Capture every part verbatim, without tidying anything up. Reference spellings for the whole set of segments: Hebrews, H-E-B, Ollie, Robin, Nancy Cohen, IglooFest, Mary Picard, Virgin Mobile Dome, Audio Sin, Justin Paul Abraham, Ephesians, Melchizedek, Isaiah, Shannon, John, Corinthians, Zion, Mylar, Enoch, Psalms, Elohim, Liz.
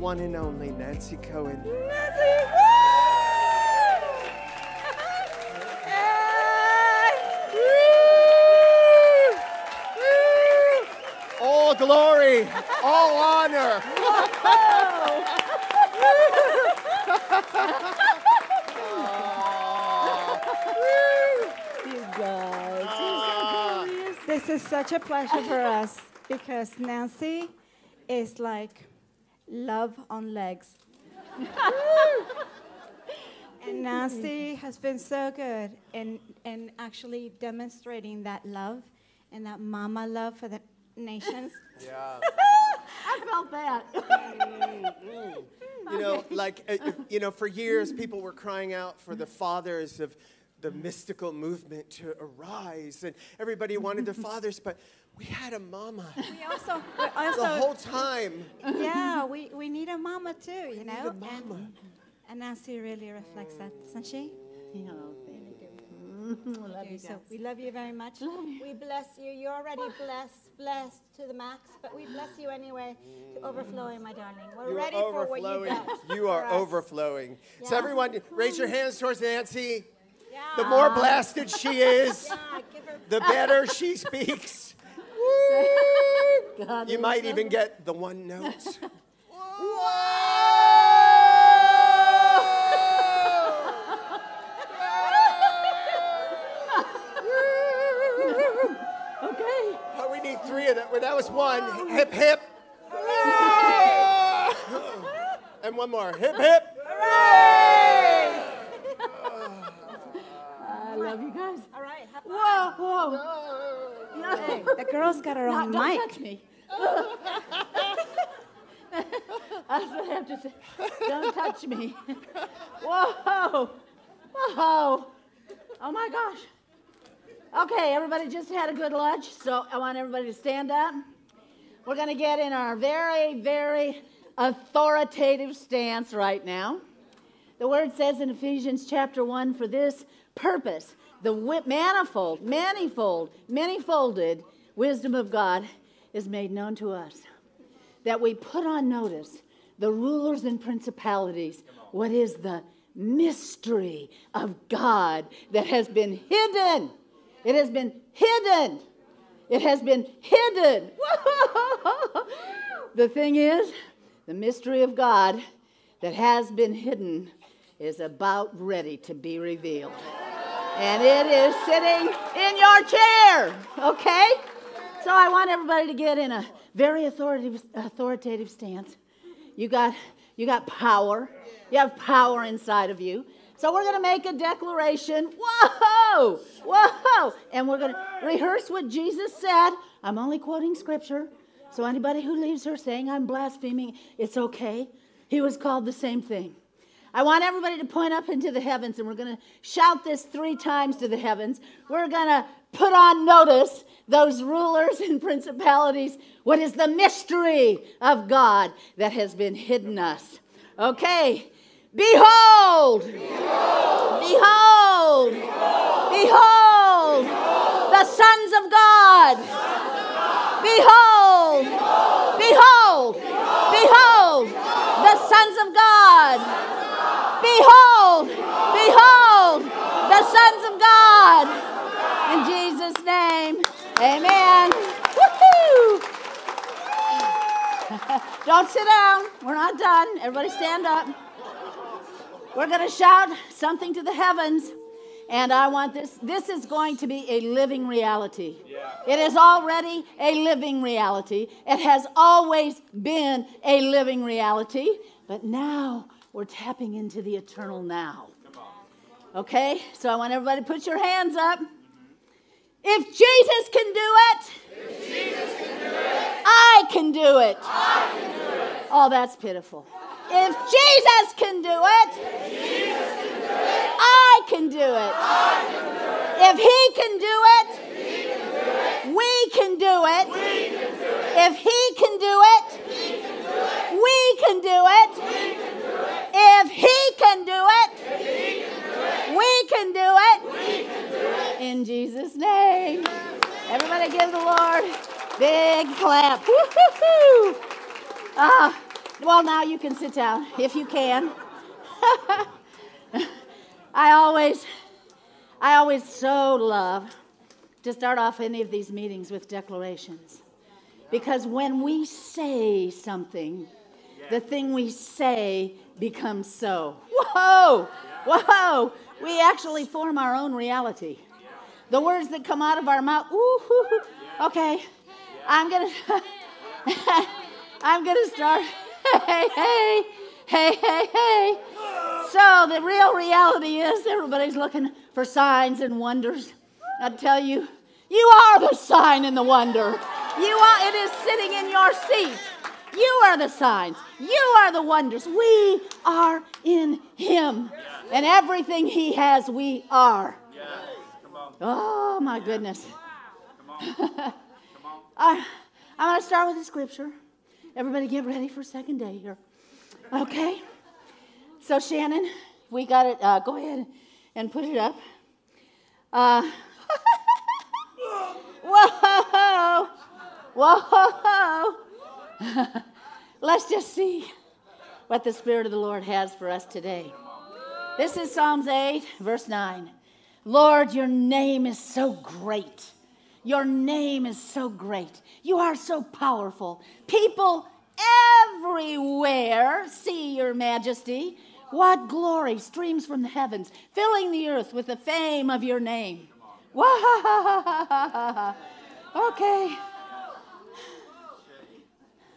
one and only Nancy Cohen. Nancy! All glory, all honor. You guys. Ah. This is such a pleasure for us because Nancy is like love on legs. And Nancy has been so good in, in actually demonstrating that love and that mama love for the nations. Yeah. I felt that. Mm-hmm. You know, like, uh, you know, for years people were crying out for the fathers of the mystical movement to arise, and everybody wanted their fathers, but we had a mama. We also, we also the whole time. Yeah, we, we need a mama too, you we know. Need a mama. And, and Nancy really reflects that, doesn't she? Yeah. We love you, you so. We love you very much. Love you. We bless you. You're already blessed, blessed to the max, but we bless you anyway to overflowing, my darling. We're you ready for what you got. You are overflowing. Yeah. So everyone, raise your hands towards Nancy. Yeah. The more blasted she is, yeah, give her the better she speaks. God, you might even get the one note. Three of that. Well, that was one. Oh. Hip, hip. Hooray! And one more. Hip, hip. Hooray! Oh. I love you guys. All right. Whoa, whoa. No. No. Hey, the girl's got her no, own don't mic. Don't touch me. That's what I have to say. Don't touch me. Whoa. Whoa. Oh, my gosh. Okay, everybody just had a good lunch, so I want everybody to stand up. We're going to get in our very, very authoritative stance right now. The Word says in Ephesians chapter one, for this purpose, the manifold, manifold, many-folded wisdom of God is made known to us, that we put on notice the rulers and principalities. What is the mystery of God that has been hidden? It has been hidden. It has been hidden. The thing is, the mystery of God that has been hidden is about ready to be revealed. And it is sitting in your chair, okay? So I want everybody to get in a very authoritative, authoritative stance. You got, you got power. You have power inside of you. So we're going to make a declaration. Whoa! Whoa! And we're going to rehearse what Jesus said. I'm only quoting scripture. So anybody who leaves her saying I'm blaspheming, it's okay. He was called the same thing. I want everybody to point up into the heavens, and we're going to shout this three times to the heavens. We're going to put on notice those rulers and principalities. What is the mystery of God that has been hidden us? Okay. Behold! Behold! Behold! Behold! The sons of God! Behold! Behold! Behold! The sons of God! Behold! Behold! The sons of God! In Jesus' name, amen. Woo-hoo! Don't sit down. We're not done. Everybody stand up. We're going to shout something to the heavens, and I want this. This is going to be a living reality. Yeah. It is already a living reality. It has always been a living reality, but now we're tapping into the eternal now. Come on. Okay, so I want everybody to put your hands up. If Jesus can do it, if Jesus can do it, I can do it. I can do it. Oh, that's pitiful. If Jesus can do it, I can do it. If he can do it, we can do it. If he can do it, we can do it. If he can do it, we can do it. In Jesus' name. Everybody give the Lord a big clap. Woo-hoo-hoo. Ah. Well, now you can sit down, if you can. I always, I always so love to start off any of these meetings with declarations. Because when we say something, the thing we say becomes so. Whoa! Whoa! We actually form our own reality. The words that come out of our mouth, ooh, hoo, hoo. Okay, I'm going to, I'm going to start, hey, hey, hey, hey, hey. So the real reality is everybody's looking for signs and wonders. I tell you, you are the sign and the wonder. You are, it is sitting in your seat. You are the signs. You are the wonders. We are in Him. And everything He has, we are. Oh, my goodness. Come on. I'm going to start with the scripture. Everybody get ready for second day here. Okay. So, Shannon, we got it. Uh, go ahead and put it up. Uh, whoa. Whoa. Let's just see what the Spirit of the Lord has for us today. This is Psalms eight, verse nine. Lord, your name is so great. Your name is so great. You are so powerful. People everywhere see your majesty. What glory streams from the heavens, filling the earth with the fame of your name. Wow. Okay.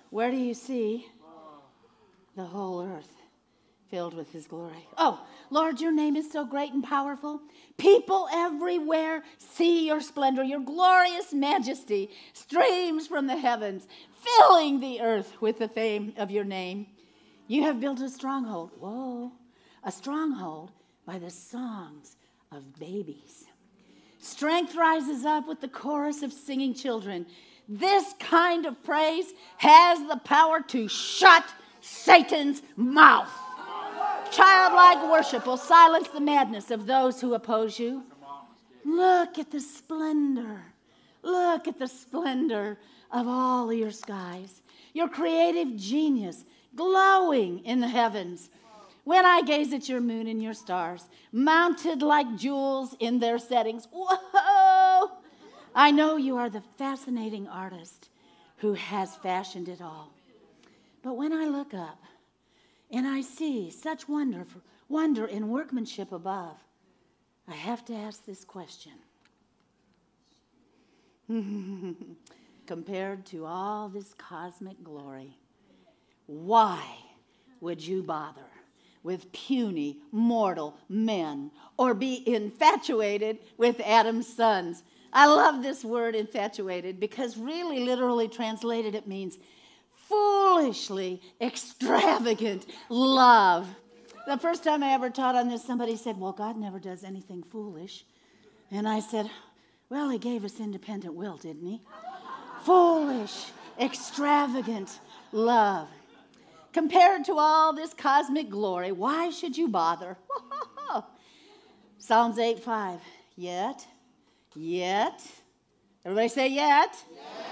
Where do you see the whole earth filled with His glory? Oh, Lord, your name is so great and powerful. People everywhere see your splendor. Your glorious majesty streams from the heavens, filling the earth with the fame of your name. You have built a stronghold. Whoa. A stronghold by the songs of babies. Strength rises up with the chorus of singing children. This kind of praise has the power to shut Satan's mouth. Childlike worship will silence the madness of those who oppose you. Look at the splendor. Look at the splendor of all your skies. Your creative genius glowing in the heavens. When I gaze at your moon and your stars, mounted like jewels in their settings. Whoa! I know you are the fascinating artist who has fashioned it all. But when I look up and I see such wonder, wonder in workmanship above, I have to ask this question. Compared to all this cosmic glory, why would you bother with puny mortal men or be infatuated with Adam's sons? I love this word infatuated because really literally translated it means foolishly extravagant love. The first time I ever taught on this, somebody said, well, God never does anything foolish. And I said, well, He gave us independent will, didn't He? Foolish, extravagant love. Compared to all this cosmic glory, why should you bother? Psalms eight five, yet... Yet, everybody say yet. Yes.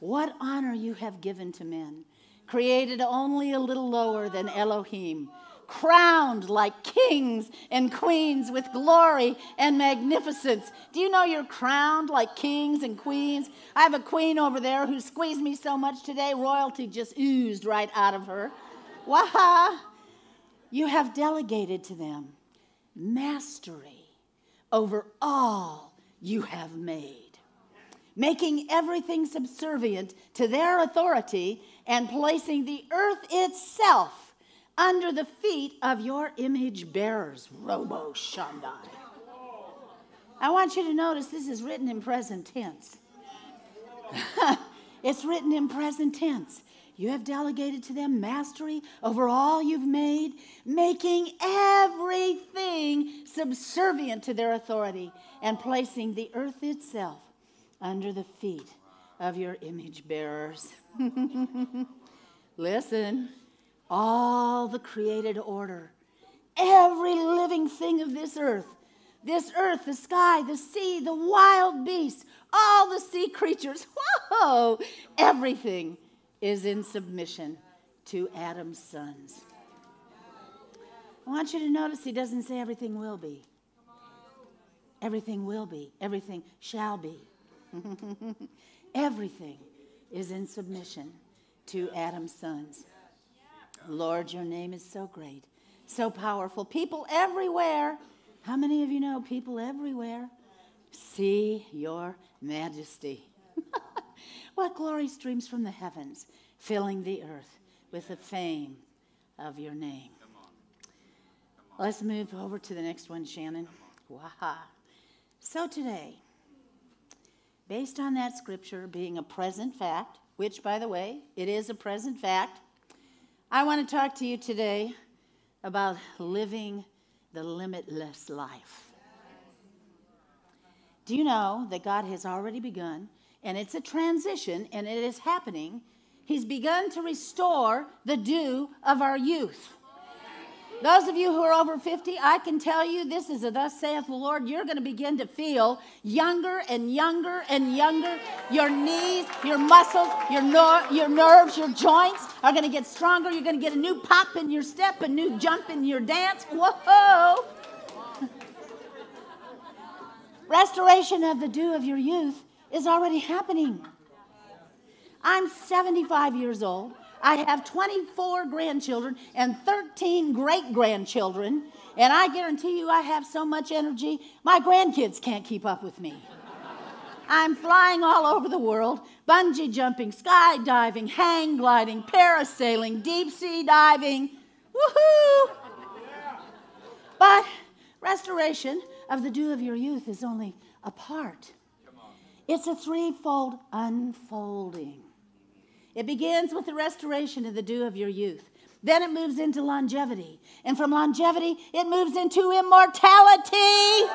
What honor you have given to men, created only a little lower than Elohim, crowned like kings and queens with glory and magnificence. Do you know you're crowned like kings and queens? I have a queen over there who squeezed me so much today, royalty just oozed right out of her. Waha! You have delegated to them mastery over all you have made, making everything subservient to their authority and placing the earth itself under the feet of your image bearers, Robo Shandai. I want you to notice this is written in present tense. It's written in present tense. You have delegated to them mastery over all you've made, making everything subservient to their authority and placing the earth itself under the feet of your image bearers. Listen, all the created order, every living thing of this earth, this earth, the sky, the sea, the wild beasts, all the sea creatures, whoa, everything is in submission to Adam's sons. I want you to notice he doesn't say everything will be. Everything will be. Everything shall be. Everything is in submission to Adam's sons. Lord, your name is so great, so powerful. People everywhere. How many of you know people everywhere see your majesty? What glory streams from the heavens, filling the earth with the fame of your name. Come on. Come on. Let's move over to the next one, Shannon. Wow. So today, based on that scripture being a present fact, which, by the way, it is a present fact, I want to talk to you today about living the limitless life. Do you know that God has already begun, and it's a transition, and it is happening? He's begun to restore the dew of our youth. Those of you who are over fifty, I can tell you this is a thus saith the Lord. You're going to begin to feel younger and younger and younger. Your knees, your muscles, your ner- your nerves, your joints are going to get stronger. You're going to get a new pop in your step, a new jump in your dance. Whoa! Restoration of the dew of your youth is already happening. I'm seventy-five years old. I have twenty-four grandchildren and thirteen great-grandchildren, and I guarantee you I have so much energy, my grandkids can't keep up with me. I'm flying all over the world, bungee jumping, skydiving, hang gliding, parasailing, deep-sea diving. Woohoo! But restoration of the dew of your youth is only a part. It's a threefold unfolding. It begins with the restoration of the dew of your youth. Then it moves into longevity. And from longevity, it moves into immortality.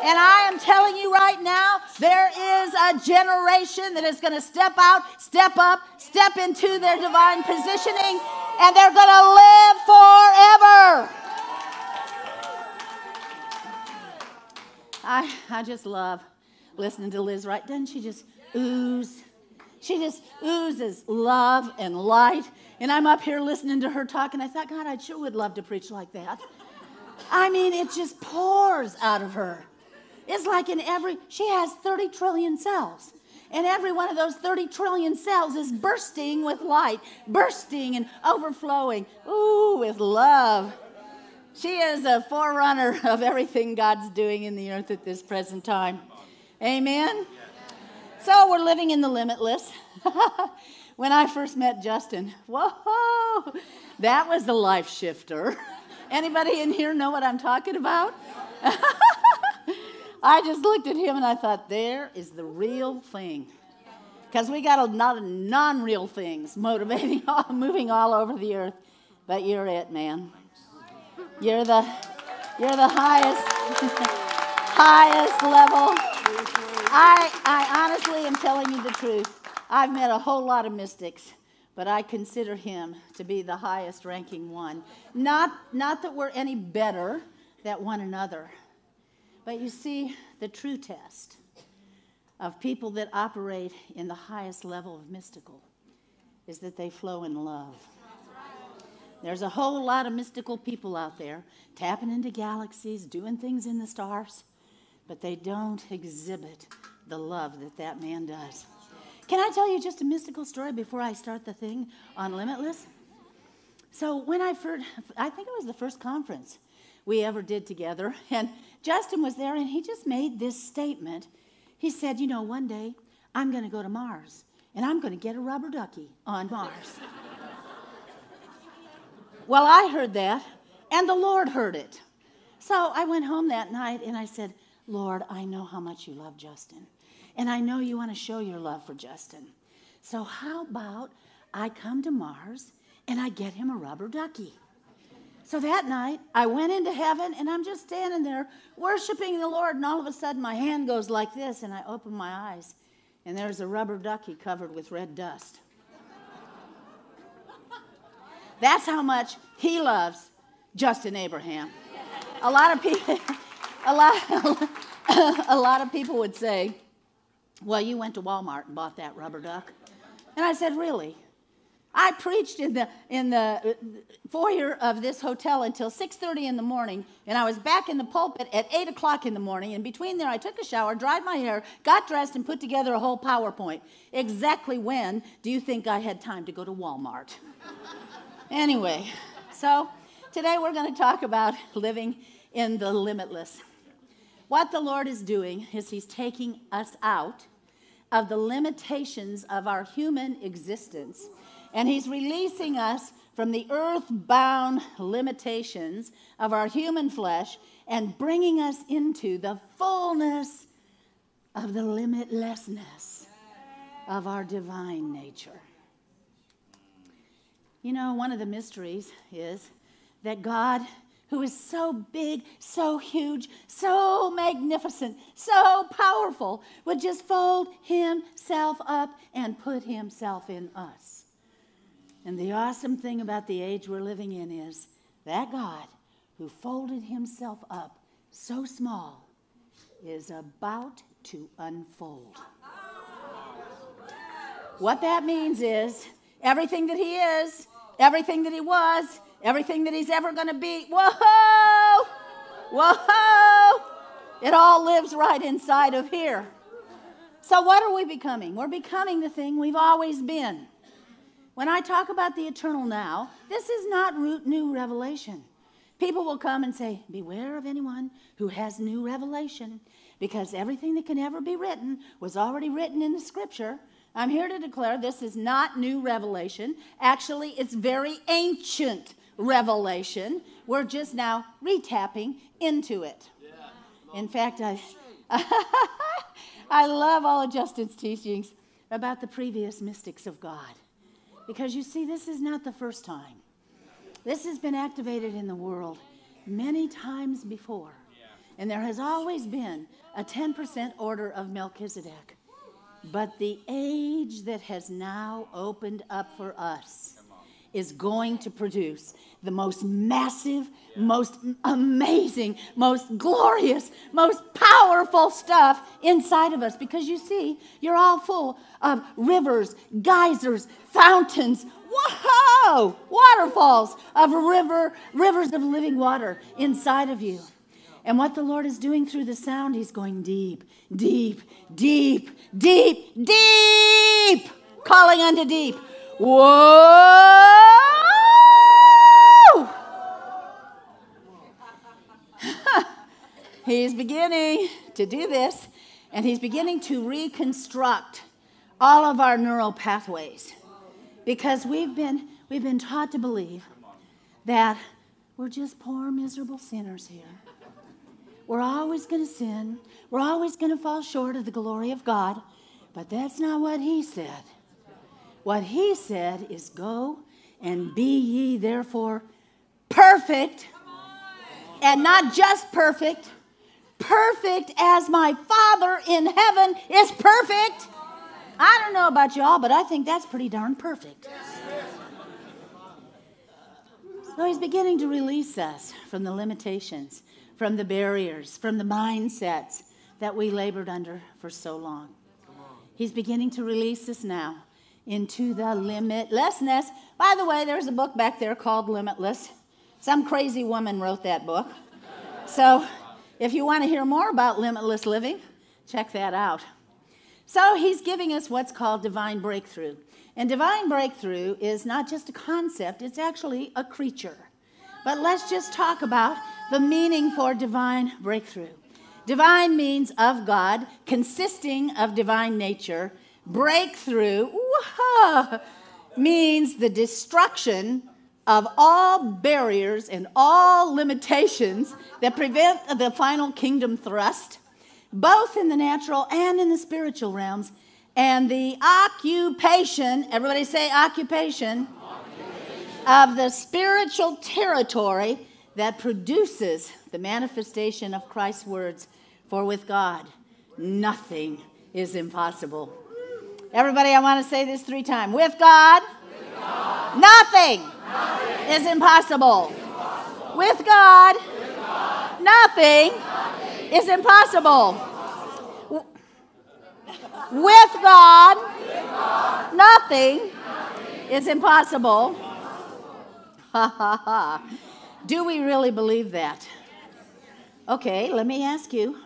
And I am telling you right now, there is a generation that is going to step out, step up, step into their divine positioning, and they're going to live forever. I, I just love listening to Liz, right? Doesn't she just ooze? She just oozes love and light. And I'm up here listening to her talk, and I thought, God, I sure would love to preach like that. I mean, it just pours out of her. It's like in every, she has thirty trillion cells. And every one of those thirty trillion cells is bursting with light, bursting and overflowing, ooh, with love. She is a forerunner of everything God's doing in the earth at this present time. Amen? So we're living in the limitless. When I first met Justin, whoa, that was a life shifter. Anybody in here know what I'm talking about? I just looked at him and I thought, there is the real thing. Because we got a lot of non-real things motivating, all, moving all over the earth. But you're it, man. You're the, you're the highest, highest level. I, I honestly am telling you the truth. I've met a whole lot of mystics, but I consider him to be the highest ranking one. Not, not that we're any better than one another, but you see, the true test of people that operate in the highest level of mystical is that they flow in love. There's a whole lot of mystical people out there tapping into galaxies, doing things in the stars, but they don't exhibit the love that that man does. Can I tell you just a mystical story before I start the thing on Limitless? So when I first, I think it was the first conference we ever did together, and Justin was there, and he just made this statement. He said, you know, one day I'm going to go to Mars, and I'm going to get a rubber ducky on Mars. Well, I heard that, and the Lord heard it. So I went home that night, and I said, Lord, I know how much you love Justin, and I know you want to show your love for Justin. So how about I come to Mars and I get him a rubber ducky? So that night, I went into heaven, and I'm just standing there worshiping the Lord, and all of a sudden my hand goes like this, and I open my eyes, and there's a rubber ducky covered with red dust. That's how much he loves Justin Abraham. A lot of people... A lot, a lot of people would say, well, you went to Walmart and bought that rubber duck. And I said, really? I preached in the in the foyer of this hotel until six thirty in the morning, and I was back in the pulpit at eight o'clock in the morning, and between there I took a shower, dried my hair, got dressed, and put together a whole PowerPoint. Exactly when do you think I had time to go to Walmart? Anyway, so today we're going to talk about living in the limitless. What the Lord is doing is he's taking us out of the limitations of our human existence, and he's releasing us from the earthbound limitations of our human flesh and bringing us into the fullness of the limitlessness of our divine nature. You know, one of the mysteries is that God, who is so big, so huge, so magnificent, so powerful, would just fold himself up and put himself in us. And the awesome thing about the age we're living in is that God, who folded himself up so small, is about to unfold. What that means is everything that he is, everything that he was, everything that he's ever going to be, whoa, whoa, it all lives right inside of here. So what are we becoming? We're becoming the thing we've always been. When I talk about the eternal now, this is not root new revelation. People will come and say, beware of anyone who has new revelation, because everything that can ever be written was already written in the scripture. I'm here to declare this is not new revelation. Actually, it's very ancient revelation. We're just now retapping into it. Yeah, in fact, I I love all of Justin's teachings about the previous mystics of God, because you see, this is not the first time. This has been activated in the world many times before, and there has always been a ten percent order of Melchizedek. But the age that has now opened up for us is going to produce the most massive, yeah. most amazing, most glorious, most powerful stuff inside of us. Because you see, you're all full of rivers, geysers, fountains, whoa, waterfalls of river, rivers of living water inside of you. And what the Lord is doing through the sound, he's going deep, deep, deep, deep, deep, calling unto deep. Whoa! He's beginning to do this, and he's beginning to reconstruct all of our neural pathways, because we've been we've been taught to believe that we're just poor, miserable sinners here. We're always going to sin. We're always going to fall short of the glory of God. But that's not what he said. What he said is, go and be ye therefore perfect, and not just perfect, perfect as my Father in heaven is perfect. I don't know about y'all, but I think that's pretty darn perfect. So he's beginning to release us from the limitations, from the barriers, from the mindsets that we labored under for so long. He's beginning to release us now into the limitlessness. By the way, there's a book back there called Limitless. Some crazy woman wrote that book. So if you want to hear more about limitless living, check that out. So he's giving us what's called divine breakthrough. And divine breakthrough is not just a concept, it's actually a creature. But let's just talk about the meaning for divine breakthrough. Divine means of God, consisting of divine nature. Breakthrough whoa, means the destruction of all barriers and all limitations that prevent the final kingdom thrust, both in the natural and in the spiritual realms, and the occupation, everybody say occupation, occupation. Of the spiritual territory that produces the manifestation of Christ's words, for with God, nothing is impossible. Everybody, I want to say this three times. With God, With God nothing, nothing is impossible. Is impossible. With God, With God nothing, nothing is impossible. impossible. With God, With God nothing, nothing It's impossible. Ha, ha, ha. Do we really believe that? Okay, let me ask you.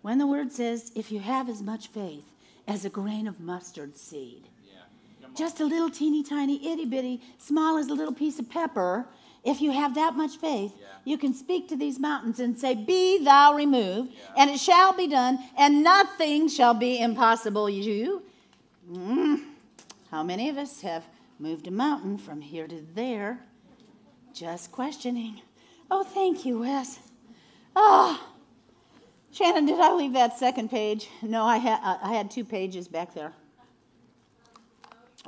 When the word says, if you have as much faith as a grain of mustard seed, yeah. just a little teeny tiny itty bitty, small as a little piece of pepper, if you have that much faith, yeah. you can speak to these mountains and say, be thou removed, yeah. and it shall be done, and nothing shall be impossible. You, mm. How many of us have moved a mountain from here to there? Just questioning. Oh, thank you, Wes. Oh, Shannon, did I leave that second page? No, I had I had two pages back there.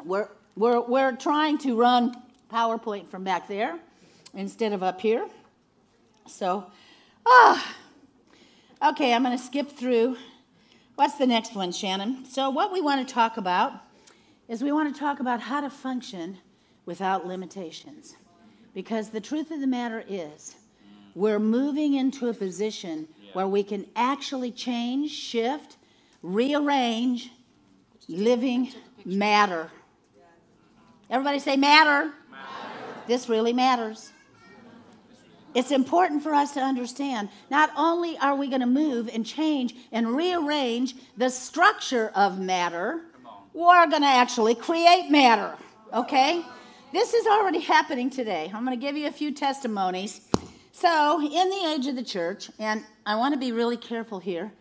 We're we're we're trying to run PowerPoint from back there instead of up here. So, ah, oh, okay, I'm going to skip through. What's the next one, Shannon? So, what we want to talk about is we want to talk about how to function without limitations. Because the truth of the matter is, we're moving into a position yeah. where we can actually change, shift, rearrange living matter. Everybody say matter. matter. This really matters. It's important for us to understand, not only are we going to move and change and rearrange the structure of matter, we're going to actually create matter, okay? This is already happening today. I'm going to give you a few testimonies. So, in the age of the church, and I want to be really careful here,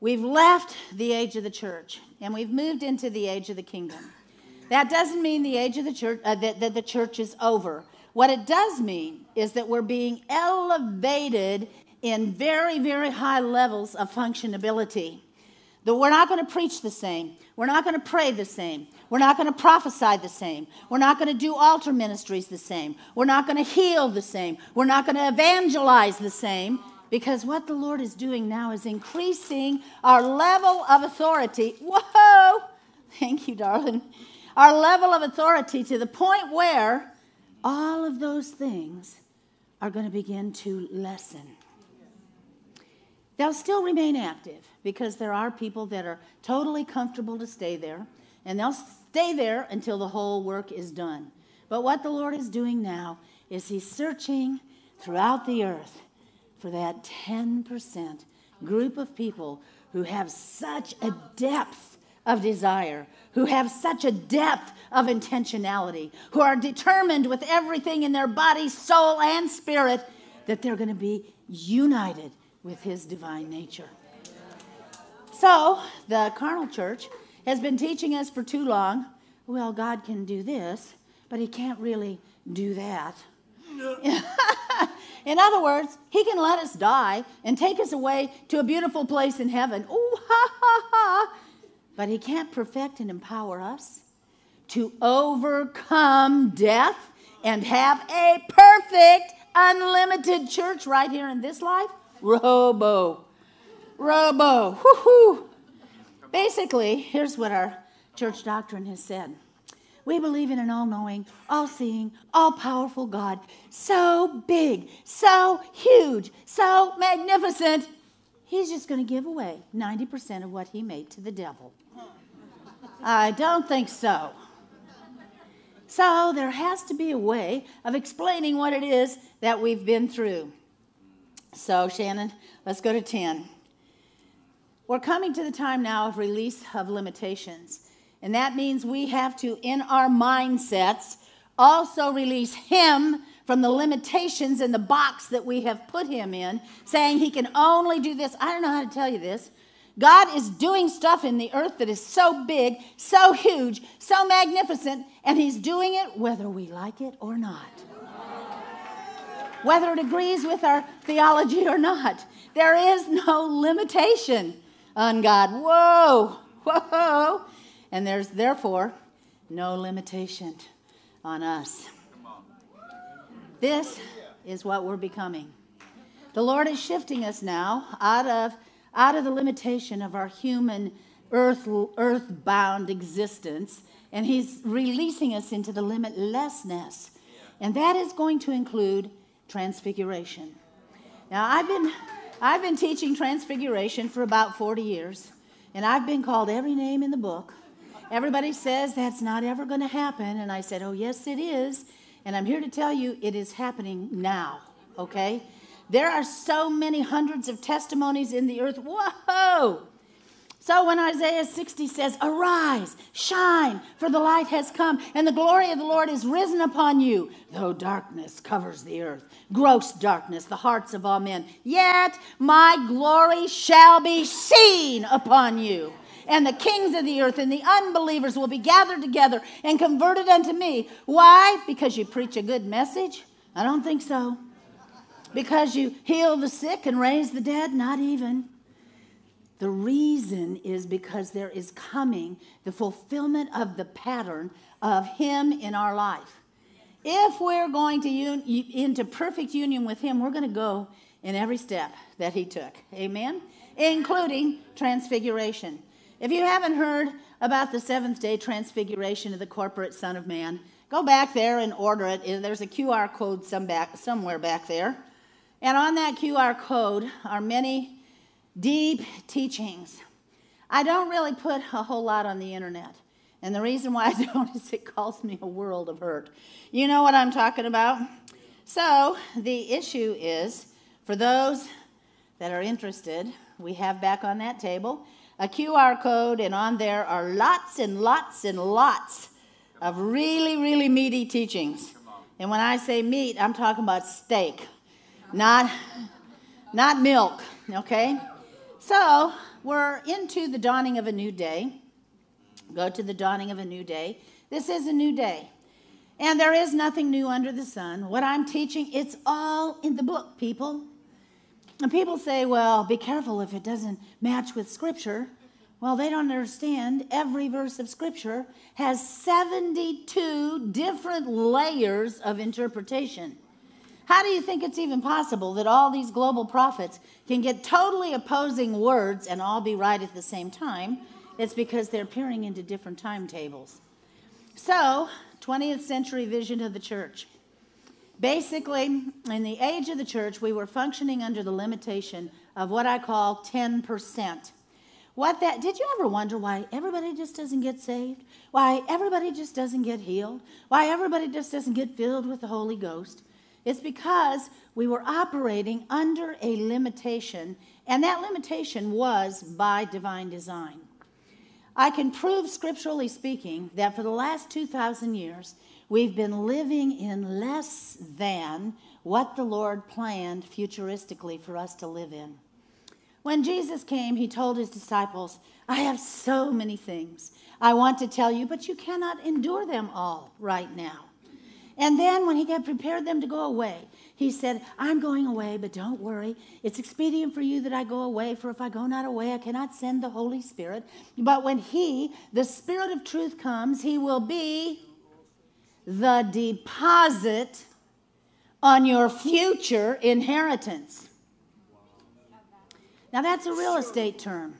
we've left the age of the church, and we've moved into the age of the kingdom. That doesn't mean the age of the church, uh, that, that the church is over. What it does mean is that we're being elevated in very, very high levels of functionability. That we're not going to preach the same. We're not going to pray the same. We're not going to prophesy the same. We're not going to do altar ministries the same. We're not going to heal the same. We're not going to evangelize the same. Because what the Lord is doing now is increasing our level of authority. Whoa! Thank you, darling. Our level of authority to the point where all of those things are going to begin to lessen. They'll still remain active because there are people that are totally comfortable to stay there. And they'll stay there until the whole work is done. But what the Lord is doing now is he's searching throughout the earth for that ten percent group of people who have such a depth of desire, who have such a depth of intentionality, who are determined with everything in their body, soul, and spirit that they're going to be united with his divine nature. So, the carnal church has been teaching us for too long, well, God can do this, but he can't really do that. No. In other words, he can let us die and take us away to a beautiful place in heaven. Ooh, ha, ha, ha. But he can't perfect and empower us to overcome death and have a perfect, unlimited church right here in this life. Robo. Robo. Woo-hoo. Basically, here's what our church doctrine has said. We believe in an all-knowing, all-seeing, all-powerful God, so big, so huge, so magnificent, he's just going to give away ninety percent of what he made to the devil. I don't think so. So there has to be a way of explaining what it is that we've been through. So, Shannon, let's go to ten. We're coming to the time now of release of limitations. And that means we have to, in our mindsets, also release him from the limitations in the box that we have put him in, saying he can only do this. I don't know how to tell you this. God is doing stuff in the earth that is so big, so huge, so magnificent, and he's doing it whether we like it or not. Whether it agrees with our theology or not. There is no limitation on God. Whoa, whoa. And there's therefore no limitation on us. This is what we're becoming. The Lord is shifting us now out of, out of the limitation of our human earth, earthbound existence, and he's releasing us into the limitlessness. And that is going to include transfiguration. Now, I've been... I've been teaching Transfiguration for about forty years, and I've been called every name in the book, Everybody says that's not ever going to happen. And I said, oh, yes, it is. And I'm here to tell you it is happening now, okay? There are so many hundreds of testimonies in the earth. Whoa! So when Isaiah sixty says, arise, shine, for the light has come, and the glory of the Lord is risen upon you, though darkness covers the earth, gross darkness, the hearts of all men, yet my glory shall be seen upon you. And the kings of the earth and the unbelievers will be gathered together and converted unto me. Why? Because you preach a good message? I don't think so. Because you heal the sick and raise the dead? Not even. The reason is because there is coming the fulfillment of the pattern of Him in our life. If we're going to un- into perfect union with Him, we're going to go in every step that He took. Amen? Including transfiguration. If you haven't heard about the seventh day transfiguration of the corporate Son of Man, go back there and order it. There's a Q R code some back, somewhere back there. And on that Q R code are many deep teachings. I don't really put a whole lot on the internet. And the reason why I don't is it caused me a world of hurt. You know what I'm talking about? So the issue is, for those that are interested, we have back on that table a Q R code, and on there are lots and lots and lots of really, really meaty teachings. And when I say meat, I'm talking about steak, not, not milk, okay? So we're into the dawning of a new day. Go to the dawning of a new day. This is a new day. And there is nothing new under the sun. What I'm teaching, it's all in the book, people. And people say, well, be careful if it doesn't match with Scripture. Well, they don't understand. Every verse of Scripture has seventy-two different layers of interpretation. How do you think it's even possible that all these global prophets can get totally opposing words and all be right at the same time? It's because they're peering into different timetables. So, twentieth century vision of the church. Basically, in the age of the church, we were functioning under the limitation of what I call ten percent. What that, did you ever wonder why everybody just doesn't get saved? Why everybody just doesn't get healed? Why everybody just doesn't get filled with the Holy Ghost? It's because we were operating under a limitation, and that limitation was by divine design. I can prove, scripturally speaking, that for the last two thousand years, we've been living in less than what the Lord planned futuristically for us to live in. When Jesus came, He told His disciples, I have so many things I want to tell you, but you cannot endure them all right now. And then when He had prepared them to go away, He said, I'm going away, but don't worry. It's expedient for you that I go away, for if I go not away, I cannot send the Holy Spirit. But when He, the Spirit of truth, comes, He will be the deposit on your future inheritance. Now, that's a real estate term.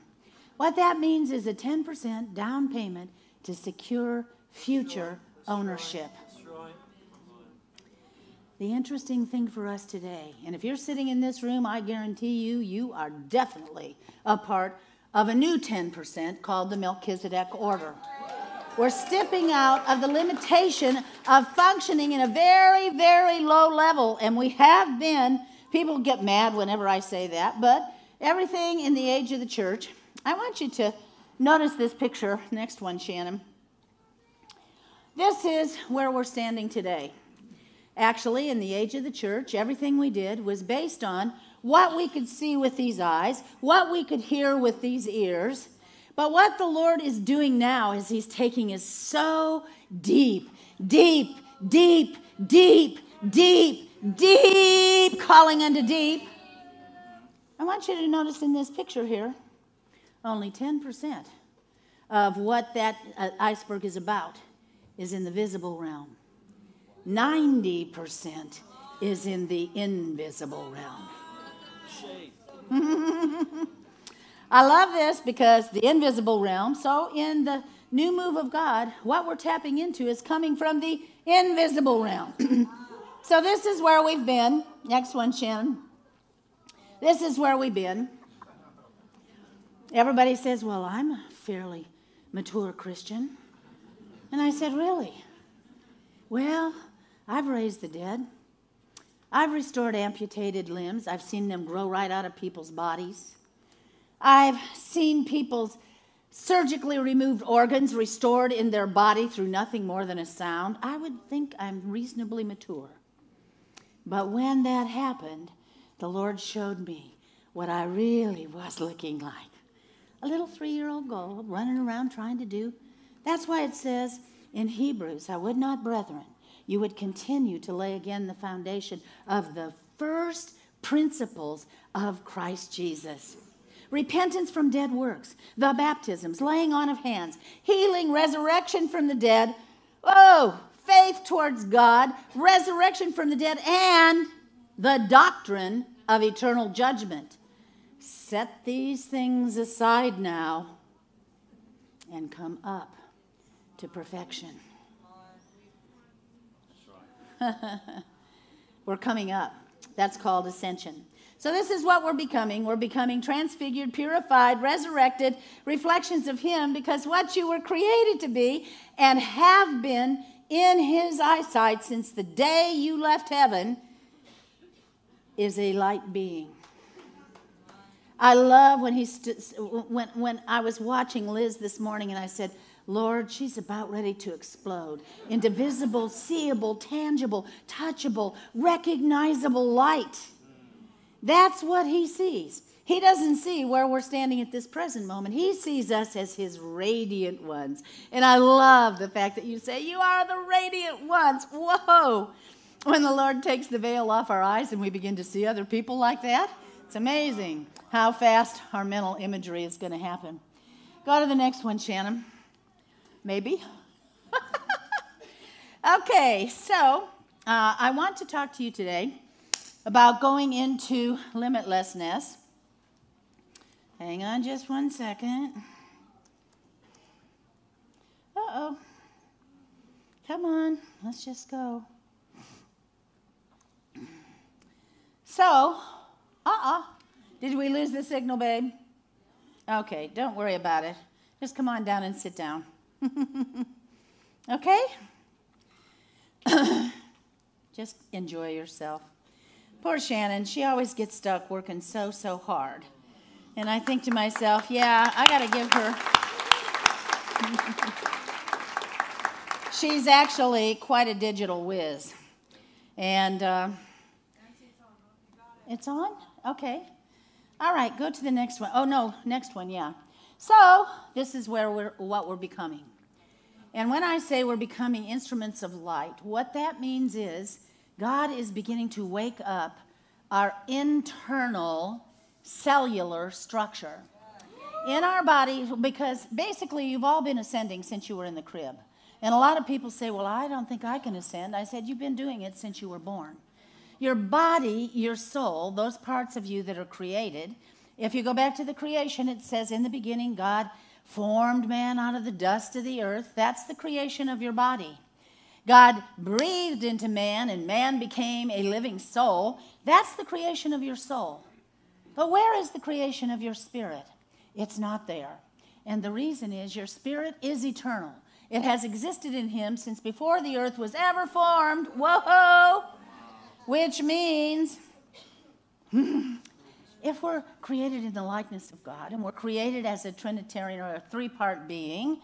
What that means is a ten percent down payment to secure future ownership. The interesting thing for us today, and if you're sitting in this room, I guarantee you, you are definitely a part of a new ten percent called the Melchizedek order. We're stepping out of the limitation of functioning in a very, very low level, and we have been, people get mad whenever I say that, but everything in the age of the church, I want you to notice this picture, next one, Shannon. This is where we're standing today. Actually, in the age of the church, everything we did was based on what we could see with these eyes, what we could hear with these ears. But what the Lord is doing now is He's taking us so deep, deep, deep, deep, deep, deep, calling unto deep. I want you to notice in this picture here, only ten percent of what that iceberg is about is in the visible realm. ninety percent is in the invisible realm. I love this because the invisible realm, so in the new move of God, what we're tapping into is coming from the invisible realm. So this is where we've been. Next one, Shannon. This is where we've been. Everybody says, well, I'm a fairly mature Christian. And I said, really? Well, I've raised the dead. I've restored amputated limbs. I've seen them grow right out of people's bodies. I've seen people's surgically removed organs restored in their body through nothing more than a sound. I would think I'm reasonably mature. But when that happened, the Lord showed me what I really was looking like. A little three-year-old girl running around trying to do. That's why it says in Hebrews, I would not, brethren, you would continue to lay again the foundation of the first principles of Christ Jesus. Repentance from dead works, the baptisms, laying on of hands, healing, resurrection from the dead, oh, faith towards God, resurrection from the dead, and the doctrine of eternal judgment. Set these things aside now and come up to perfection. We're coming up. That's called ascension. So this is what we're becoming. We're becoming transfigured, purified, resurrected, reflections of Him, because what you were created to be and have been in His eyesight since the day you left heaven is a light being. I love when he st- when when I was watching Liz this morning and I said, Lord, she's about ready to explode into visible, seeable, tangible, touchable, recognizable light. That's what He sees. He doesn't see where we're standing at this present moment. He sees us as His radiant ones. And I love the fact that you say, you are the radiant ones. Whoa! When the Lord takes the veil off our eyes and we begin to see other people like that, it's amazing how fast our mental imagery is going to happen. Go to the next one, Shannon. Maybe. Okay, so uh, I want to talk to you today about going into limitlessness. Hang on just one second. Uh-oh. Come on, let's just go. So, uh-uh. Did we lose the signal, babe? Okay, don't worry about it. Just come on down and sit down. Okay? Just enjoy yourself. Poor Shannon, she always gets stuck working so, so hard. And I think to myself, yeah, I got to give her. She's actually quite a digital whiz. And uh, it's on? Okay. All right, go to the next one. Oh, no, next one, yeah. So this is where we're, what we're becoming. And when I say we're becoming instruments of light, what that means is God is beginning to wake up our internal cellular structure in our body, because basically you've all been ascending since you were in the crib. And a lot of people say, well, I don't think I can ascend. I said, you've been doing it since you were born. Your body, your soul, those parts of you that are created, if you go back to the creation, it says in the beginning God formed man out of the dust of the earth. That's the creation of your body. God breathed into man, and man became a living soul. That's the creation of your soul. But where is the creation of your spirit? It's not there. And the reason is your spirit is eternal. It has existed in Him since before the earth was ever formed. Whoa! Which means if we're created in the likeness of God and we're created as a Trinitarian or a three-part being,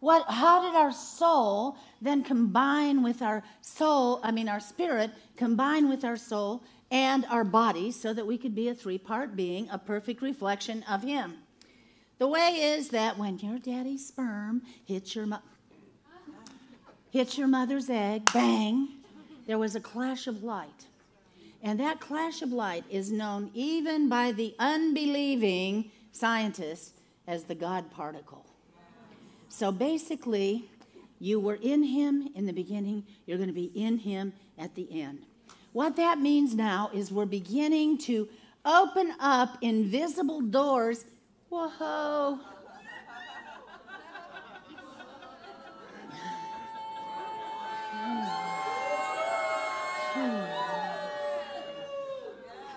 What, how did our soul then combine with our soul, I mean our spirit, combine with our soul and our body so that we could be a three-part being, a perfect reflection of Him? The way is that when your daddy's sperm hits your, mo- hits your mother's egg, bang, there was a clash of light. And that clash of light is known even by the unbelieving scientists as the God particle. So basically, you were in Him in the beginning. You're going to be in Him at the end. What that means now is we're beginning to open up invisible doors. Whoa.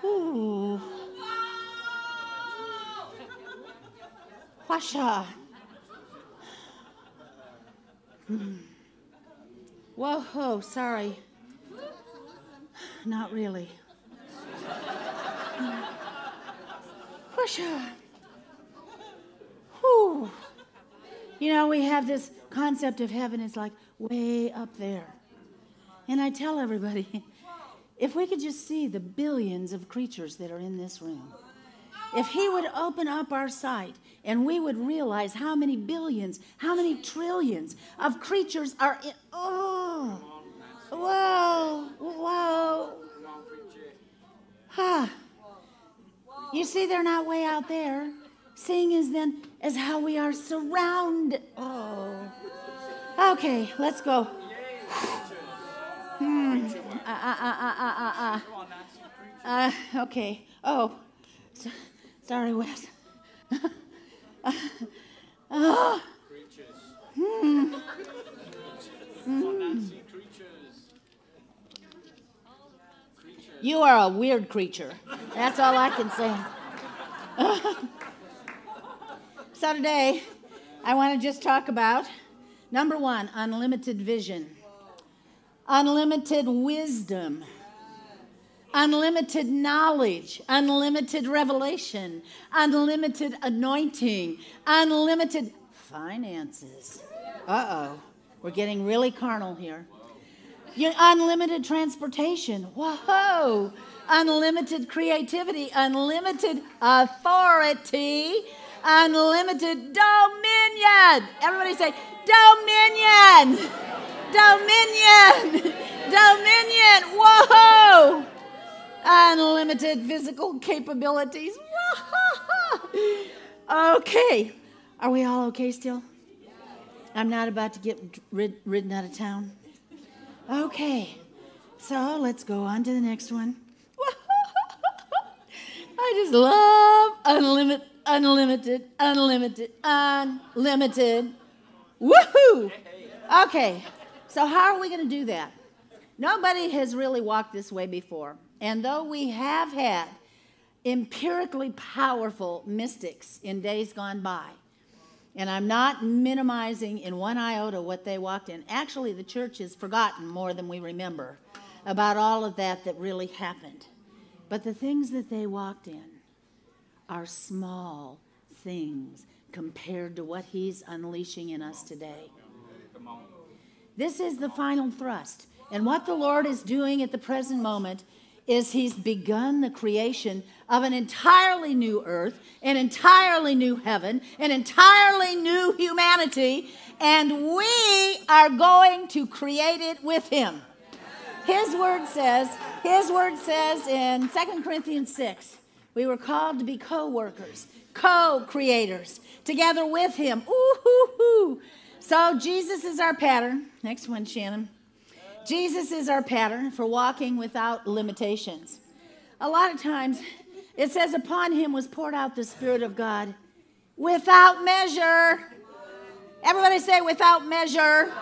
Ooh. Washa. Mm-hmm. Whoa, oh, sorry. Not really. Whew. You know, we have this concept of heaven is like way up there. And I tell everybody, if we could just see the billions of creatures that are in this room, if he would open up our sight and we would realize how many billions, how many trillions of creatures are in, oh, whoa, whoa. Huh. You see, they're not way out there. Seeing is then as how we are surrounded. Oh. Okay, let's go. Hmm. Uh, uh, uh, uh, uh, uh. Okay. Oh. So, sorry, Wes. Oh. Creatures. Hmm. Mm. You are a weird creature. That's all I can say. So today, I want to just talk about, number one, unlimited vision, unlimited wisdom, unlimited knowledge, unlimited revelation, unlimited anointing, unlimited finances. Uh-oh. We're getting really carnal here. You're unlimited transportation. Whoa. Unlimited creativity. Unlimited authority. Unlimited dominion. Everybody say, dominion. Dominion. Dominion. Whoa. Unlimited physical capabilities. Whoa. Okay. Are we all okay still? I'm not about to get rid- ridden out of town. Okay, so let's go on to the next one. I just love unlimited, unlimited, unlimited, unlimited. Woohoo! Okay, so how are we going to do that? Nobody has really walked this way before. And though we have had empirically powerful mystics in days gone by, and I'm not minimizing in one iota what they walked in. Actually, the church has forgotten more than we remember about all of that that really happened. But the things that they walked in are small things compared to what he's unleashing in us today. This is the final thrust. And what the Lord is doing at the present moment is he's begun the creation of an entirely new earth, an entirely new heaven, an entirely new humanity, and we are going to create it with him. His word says, his word says in Second Corinthians six, we were called to be co-workers, co-creators, together with him. Ooh, hoo, hoo. So Jesus is our pattern. Next one, Shannon. Jesus is our pattern for walking without limitations. A lot of times it says upon him was poured out the Spirit of God without measure. Everybody say without measure.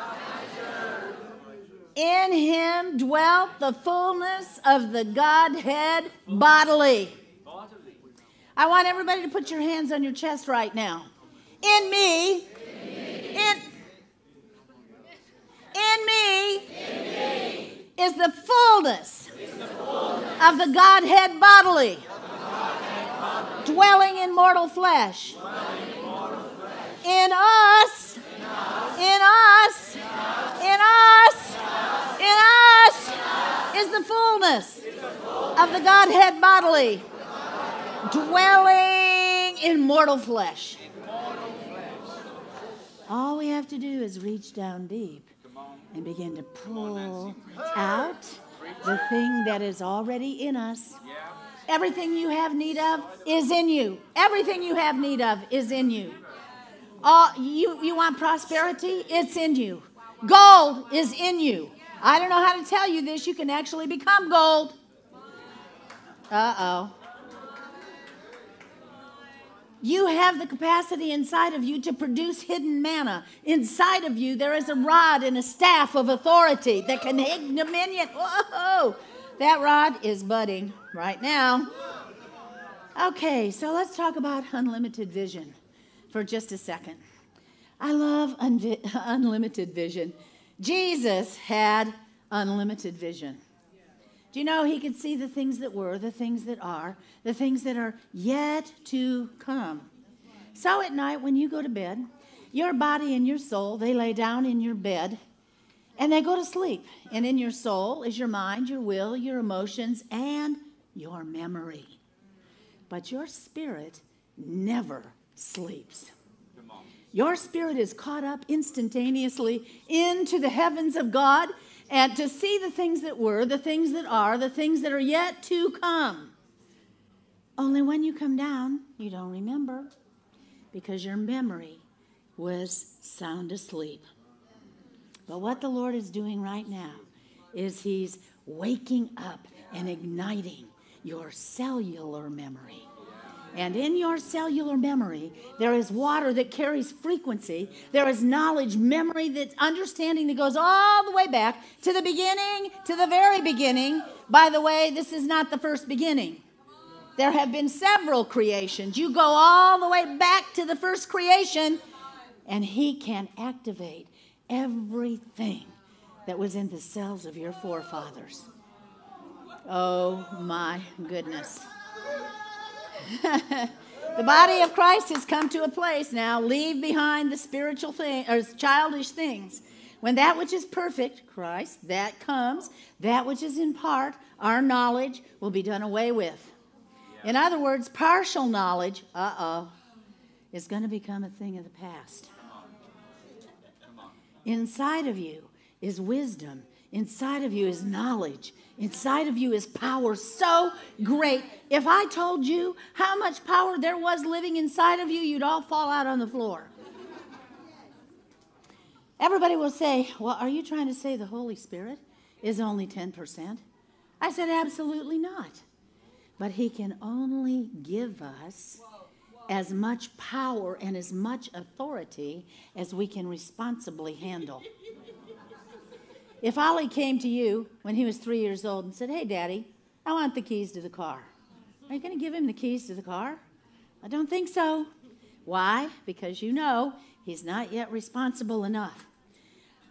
In him dwelt the fullness of the Godhead bodily. I want everybody to put your hands on your chest right now. In me. In In me, in me is the fullness, is the fullness of the Godhead bodily, of the Godhead bodily dwelling, in mortal flesh, dwelling in mortal flesh. In us, in us, in us, in us, in us, in us, in us is the fullness, is the fullness of the Godhead bodily, the Godhead bodily dwelling in mortal flesh. In mortal flesh. All we have to do is reach down deep and begin to pull out the thing that is already in us. Everything you have need of is in you. Everything you have need of is in you. All, you, you want prosperity? It's in you. Gold is in you. I don't know how to tell you this. You can actually become gold. Uh-oh. You have the capacity inside of you to produce hidden manna. Inside of you, there is a rod and a staff of authority that can take dominion. Whoa! That rod is budding right now. Okay, so let's talk about unlimited vision for just a second. I love unvi- unlimited vision Jesus had unlimited vision. Do you know he could see the things that were, the things that are, the things that are yet to come? So at night when you go to bed, your body and your soul, they lay down in your bed and they go to sleep. And in your soul is your mind, your will, your emotions, and your memory. But your spirit never sleeps. Your spirit is caught up instantaneously into the heavens of God, and to see the things that were, the things that are, the things that are yet to come. Only when you come down, you don't remember, because your memory was sound asleep. But what the Lord is doing right now is he's waking up and igniting your cellular memory. And in your cellular memory, there is water that carries frequency. There is knowledge, memory, that understanding that goes all the way back to the beginning, to the very beginning. By the way, this is not the first beginning. There have been several creations. You go all the way back to the first creation, and he can activate everything that was in the cells of your forefathers. Oh, my goodness. The body of Christ has come to a place now. Leave behind the spiritual thing or childish things. When that which is perfect, Christ, that comes, that which is in part, our knowledge will be done away with. Yeah. In other words, partial knowledge, uh-oh, is going to become a thing of the past. Come on. Come on. Inside of you is wisdom. Inside of you is knowledge. Inside of you is power so great. If I told you how much power there was living inside of you, you'd all fall out on the floor. Everybody will say, well, are you trying to say the Holy Spirit is only ten percent? I said, absolutely not. But he can only give us as much power and as much authority as we can responsibly handle. If Ollie came to you when he was three years old and said, hey, Daddy, I want the keys to the car. Are you going to give him the keys to the car? I don't think so. Why? Because you know he's not yet responsible enough.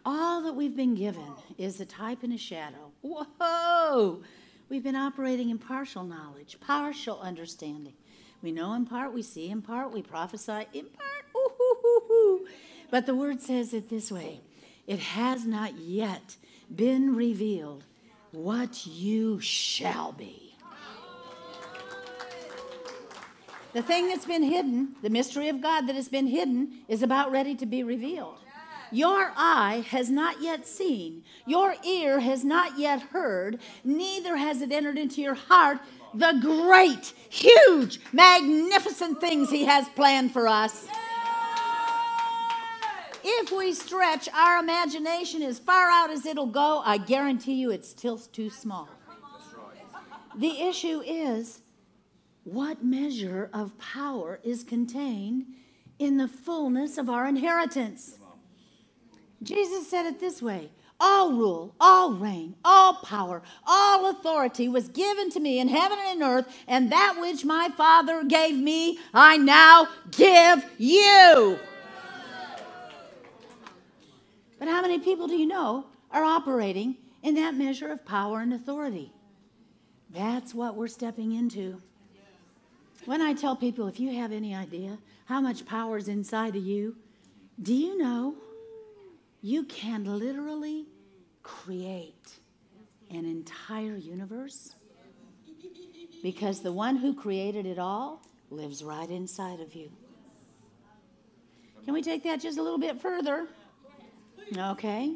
All that we've been given is a type and a shadow. Whoa! We've been operating in partial knowledge, partial understanding. We know in part, we see in part, we prophesy in part. Ooh, hoo, hoo, hoo. But the Word says it this way. It has not yet been revealed what you shall be. The thing that's been hidden, the mystery of God that has been hidden, is about ready to be revealed. Your eye has not yet seen, your ear has not yet heard, neither has it entered into your heart the great, huge, magnificent things he has planned for us. If we stretch our imagination as far out as it'll go, I guarantee you it's still too small. The issue is, what measure of power is contained in the fullness of our inheritance? Jesus said it this way, all rule, all reign, all power, all authority was given to me in heaven and in earth, and that which my Father gave me, I now give you. But how many people do you know are operating in that measure of power and authority? That's what we're stepping into. When I tell people, if you have any idea how much power is inside of you, do you know you can literally create an entire universe? Because the one who created it all lives right inside of you. Can we take that just a little bit further? Okay.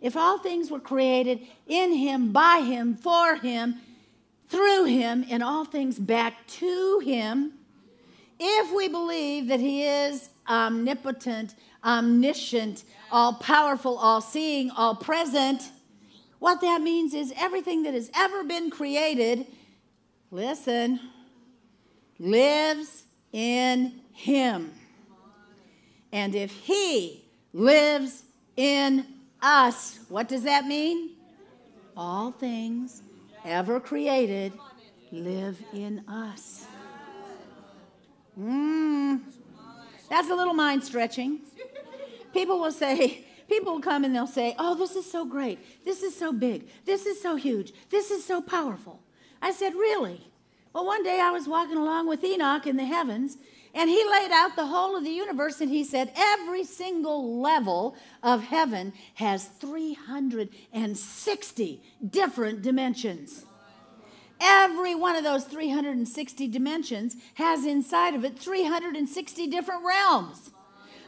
If all things were created in him, by him, for him, through him, and all things back to him, if we believe that he is omnipotent, omniscient, all-powerful, all-seeing, all-present, what that means is everything that has ever been created, listen, lives in him. And if he lives in in us. What does that mean? All things ever created live in us. Mm. That's a little mind stretching. People will say, People will come and they'll say, oh, this is so great. This is so big. This is so huge. This is so powerful. I said, really? Well, one day I was walking along with Enoch in the heavens, and he laid out the whole of the universe, and he said every single level of heaven has three hundred sixty different dimensions. Every one of those three hundred sixty dimensions has inside of it three hundred sixty different realms.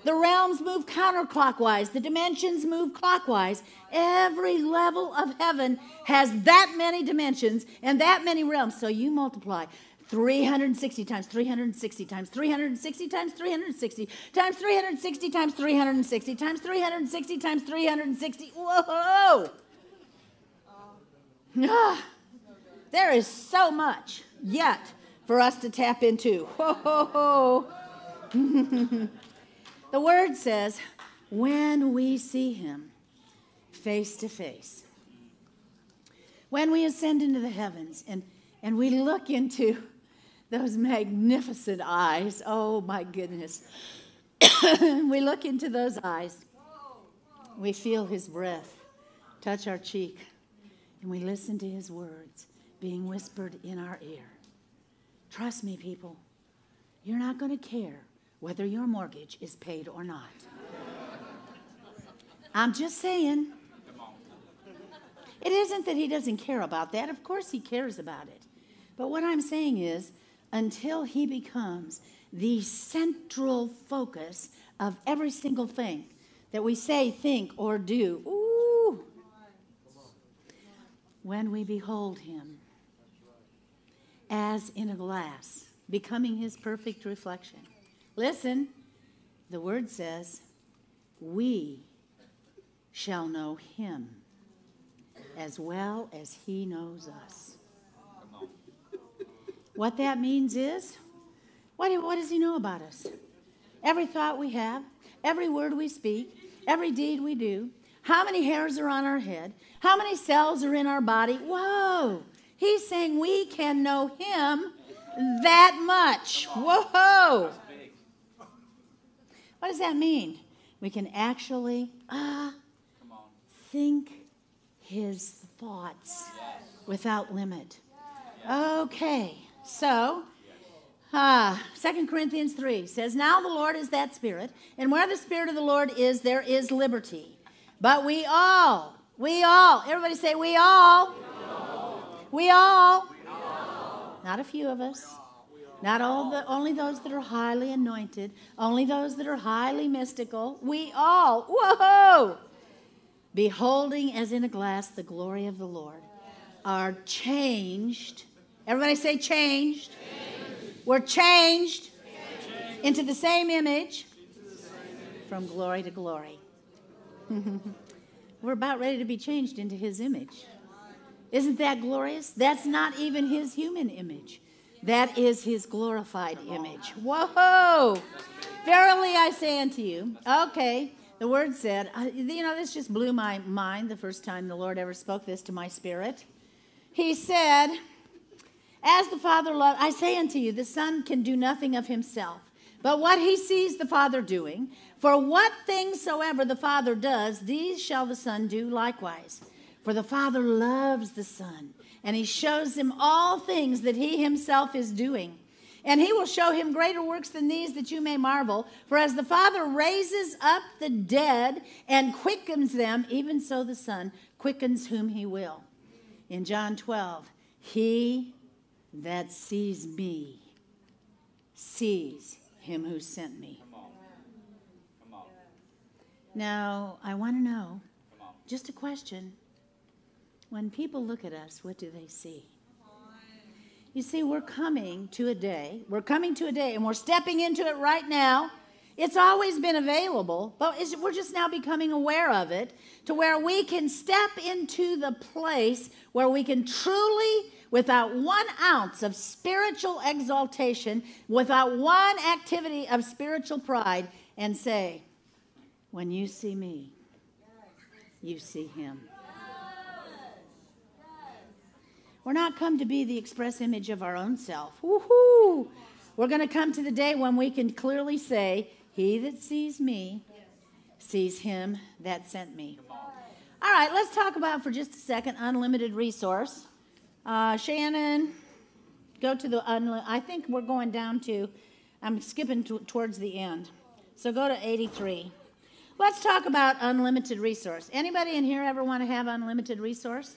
The realms move counterclockwise. The dimensions move clockwise. Every level of heaven has that many dimensions and that many realms. So you multiply three hundred sixty times three hundred sixty times three hundred sixty times three hundred sixty times three hundred sixty times three hundred sixty times three hundred sixty times three hundred sixty. Whoa! Ah, there is so much yet for us to tap into. Whoa! Ho, ho. The Word says, when we see Him face to face, when we ascend into the heavens and, and we look into those magnificent eyes, oh my goodness, we look into those eyes, we feel His breath touch our cheek, and we listen to His words being whispered in our ear. Trust me, people, you're not going to care whether your mortgage is paid or not. I'm just saying. It isn't that He doesn't care about that. Of course He cares about it. But what I'm saying is, until He becomes the central focus of every single thing that we say, think, or do, ooh, when we behold Him as in a glass, becoming His perfect reflection. Listen, the Word says, we shall know Him as well as He knows us. What that means is, what, do, what does He know about us? Every thought we have, every word we speak, every deed we do, how many hairs are on our head, how many cells are in our body. Whoa! He's saying we can know Him that much. Whoa! What does that mean? We can actually uh, think His thoughts yes. without limit. Yes. Okay, so uh, Second Corinthians three says, now the Lord is that Spirit, and where the Spirit of the Lord is, there is liberty. But we all, we all, everybody say we all. We all. We all. We all. Not a few of us. Not all the, only those that are highly anointed, only those that are highly mystical. We all, whoa, beholding as in a glass the glory of the Lord, are changed. Everybody say changed. Changed. We're changed, changed. Into the same image, into the same image. From glory to glory. We're about ready to be changed into His image. Isn't that glorious? That's not even His human image. That is His glorified image. Whoa! Verily I say unto you. Okay, the Word said, you know, this just blew my mind the first time the Lord ever spoke this to my spirit. He said, as the Father loved, I say unto you, the Son can do nothing of Himself, but what He sees the Father doing, for what things soever the Father does, these shall the Son do likewise. For the Father loves the Son, and He shows Him all things that He Himself is doing. And He will show Him greater works than these, that you may marvel. For as the Father raises up the dead and quickens them, even so the Son quickens whom He will. In John twelve, he that sees me sees Him who sent me. Come on. Come on. Now, I want to know, just a question. When people look at us, what do they see? You see, we're coming to a day. We're coming to a day, and we're stepping into it right now. It's always been available, but it's, we're just now becoming aware of it, to where we can step into the place where we can truly, without one ounce of spiritual exaltation, without one activity of spiritual pride, and say, when you see me, you see Him. We're not come to be the express image of our own self. Woohoo! We're going to come to the day when we can clearly say, he that sees me sees him that sent me. All right, let's talk about for just a second unlimited resource. Uh, Shannon, go to the unlimited. I think we're going down to, I'm skipping t- towards the end. So go to eighty-three. Let's talk about unlimited resource. Anybody in here ever want to have unlimited resource?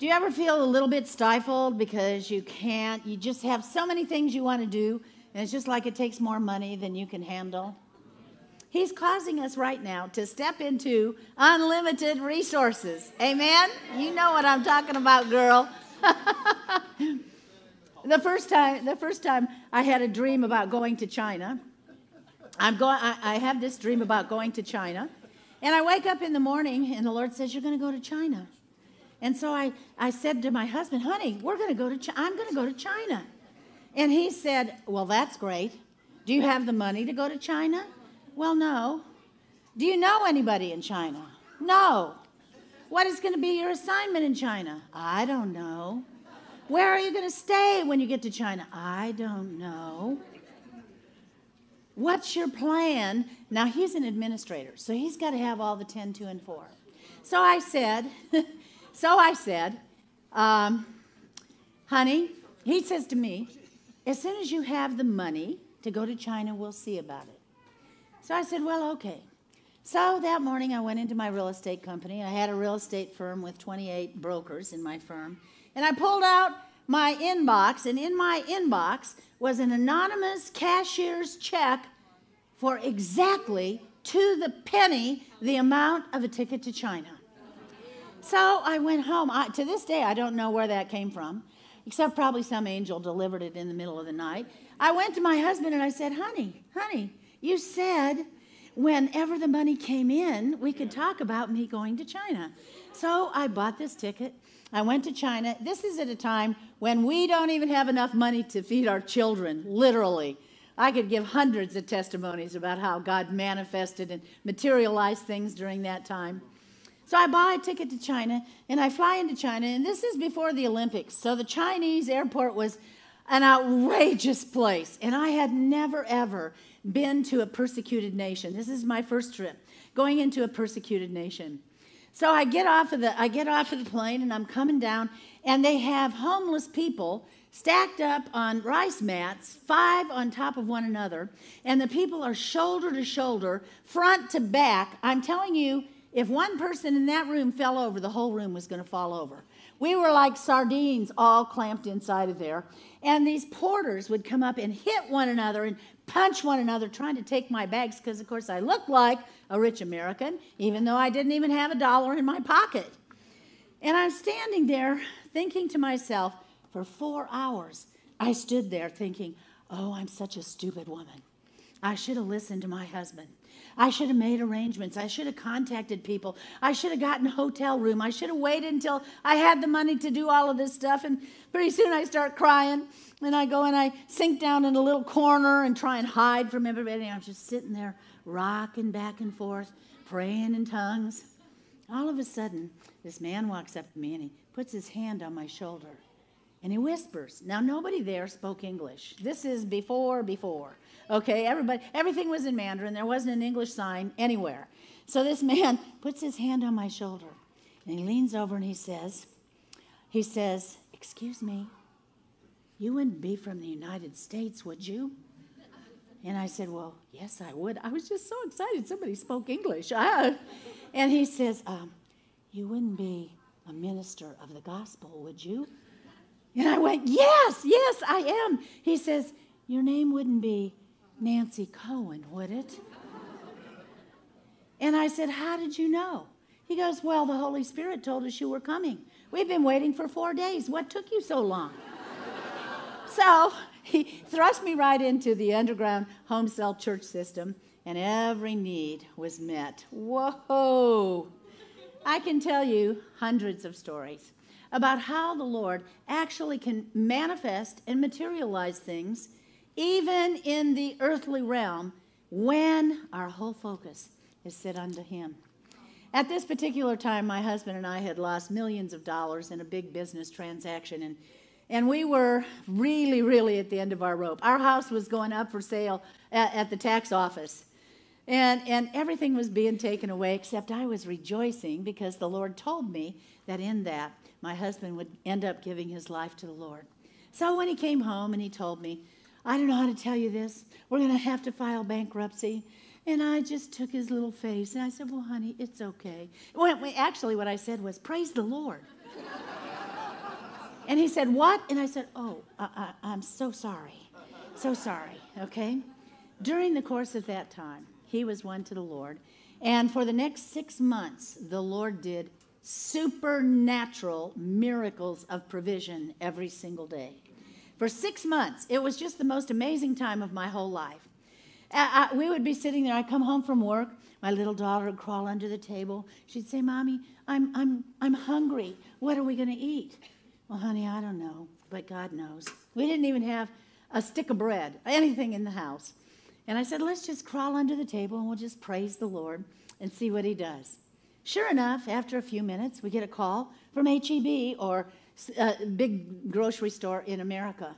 Do you ever feel a little bit stifled because you can't, you just have so many things you want to do, and it's just like it takes more money than you can handle? He's causing us right now to step into unlimited resources. Amen? You know what I'm talking about, girl. The first time, the first time I had a dream about going to China. I'm going. I, I have this dream about going to China, and I wake up in the morning, and the Lord says, "You're going to go to China." And so I, I said to my husband, "Honey, we're going to go to China. I'm going to go to China." And he said, "Well, that's great. Do you have the money to go to China?" "Well, no." "Do you know anybody in China?" "No." "What is going to be your assignment in China?" "I don't know." "Where are you going to stay when you get to China?" "I don't know." "What's your plan?" Now, he's an administrator, so he's got to have all the ten, two, and four. So I said... So I said, um, honey, he says to me, "As soon as you have the money to go to China, we'll see about it." So I said, "Well, okay." So that morning I went into my real estate company. I had a real estate firm with twenty-eight brokers in my firm. And I pulled out my inbox, and in my inbox was an anonymous cashier's check for exactly to the penny the amount of a ticket to China. So I went home. I, to this day, I don't know where that came from, except probably some angel delivered it in the middle of the night. I went to my husband and I said, honey, honey, you said whenever the money came in, we could talk about me going to China. So I bought this ticket. I went to China. This is at a time when we don't even have enough money to feed our children, literally. I could give hundreds of testimonies about how God manifested and materialized things during that time. So I buy a ticket to China, and I fly into China, and this is before the Olympics. So the Chinese airport was an outrageous place, and I had never, ever been to a persecuted nation. This is my first trip, going into a persecuted nation. So I get off of the, I get off of the plane, and I'm coming down, and they have homeless people stacked up on rice mats, five on top of one another, and the people are shoulder to shoulder, front to back. I'm telling you, if one person in that room fell over, the whole room was going to fall over. We were like sardines all clamped inside of there. And these porters would come up and hit one another and punch one another trying to take my bags because, of course, I looked like a rich American, even though I didn't even have a dollar in my pocket. And I'm standing there thinking to myself, for four hours, I stood there thinking, oh, I'm such a stupid woman. I should have listened to my husband. I should have made arrangements. I should have contacted people. I should have gotten a hotel room. I should have waited until I had the money to do all of this stuff. And pretty soon I start crying. And I go and I sink down in a little corner and try and hide from everybody. And I'm just sitting there rocking back and forth, praying in tongues. All of a sudden, this man walks up to me and he puts his hand on my shoulder. And he whispers. Now, nobody there spoke English. This is before, before. Okay, everybody, everything was in Mandarin. There wasn't an English sign anywhere. So this man puts his hand on my shoulder, and he leans over and he says, he says, "Excuse me, you wouldn't be from the United States, would you?" And I said, "Well, yes, I would." I was just so excited. Somebody spoke English. And he says, um, "You wouldn't be a minister of the gospel, would you?" And I went, "Yes, yes, I am." He says, "Your name wouldn't be Nancy Cohen, would it?" And I said, "How did you know?" He goes, "Well, the Holy Spirit told us you were coming. We've been waiting for four days. What took you so long?" So he thrust me right into the underground home cell church system, and every need was met. Whoa! I can tell you hundreds of stories about how the Lord actually can manifest and materialize things even in the earthly realm, when our whole focus is set unto him. At this particular time, my husband and I had lost millions of dollars in a big business transaction, and, and we were really, really at the end of our rope. Our house was going up for sale at, at the tax office. And, and everything was being taken away, except I was rejoicing because the Lord told me that in that, my husband would end up giving his life to the Lord. So when he came home and he told me, I don't know how to tell you this. We're going to have to file bankruptcy. And I just took his little face, and I said, well, honey, it's okay. Well, actually, what I said was, praise the Lord. And he said, what? And I said, oh, I, I, I'm so sorry. So sorry, okay? During the course of that time, he was won to the Lord. And for the next six months, the Lord did supernatural miracles of provision every single day. For six months, it was just the most amazing time of my whole life. I, I, we would be sitting there. I'd come home from work. My little daughter would crawl under the table. She'd say, Mommy, I'm, I'm, I'm hungry. What are we going to eat? Well, honey, I don't know, but God knows. We didn't even have a stick of bread, anything in the house. And I said, let's just crawl under the table and we'll just praise the Lord and see what he does. Sure enough, after a few minutes, we get a call from H E B or a big grocery store in America.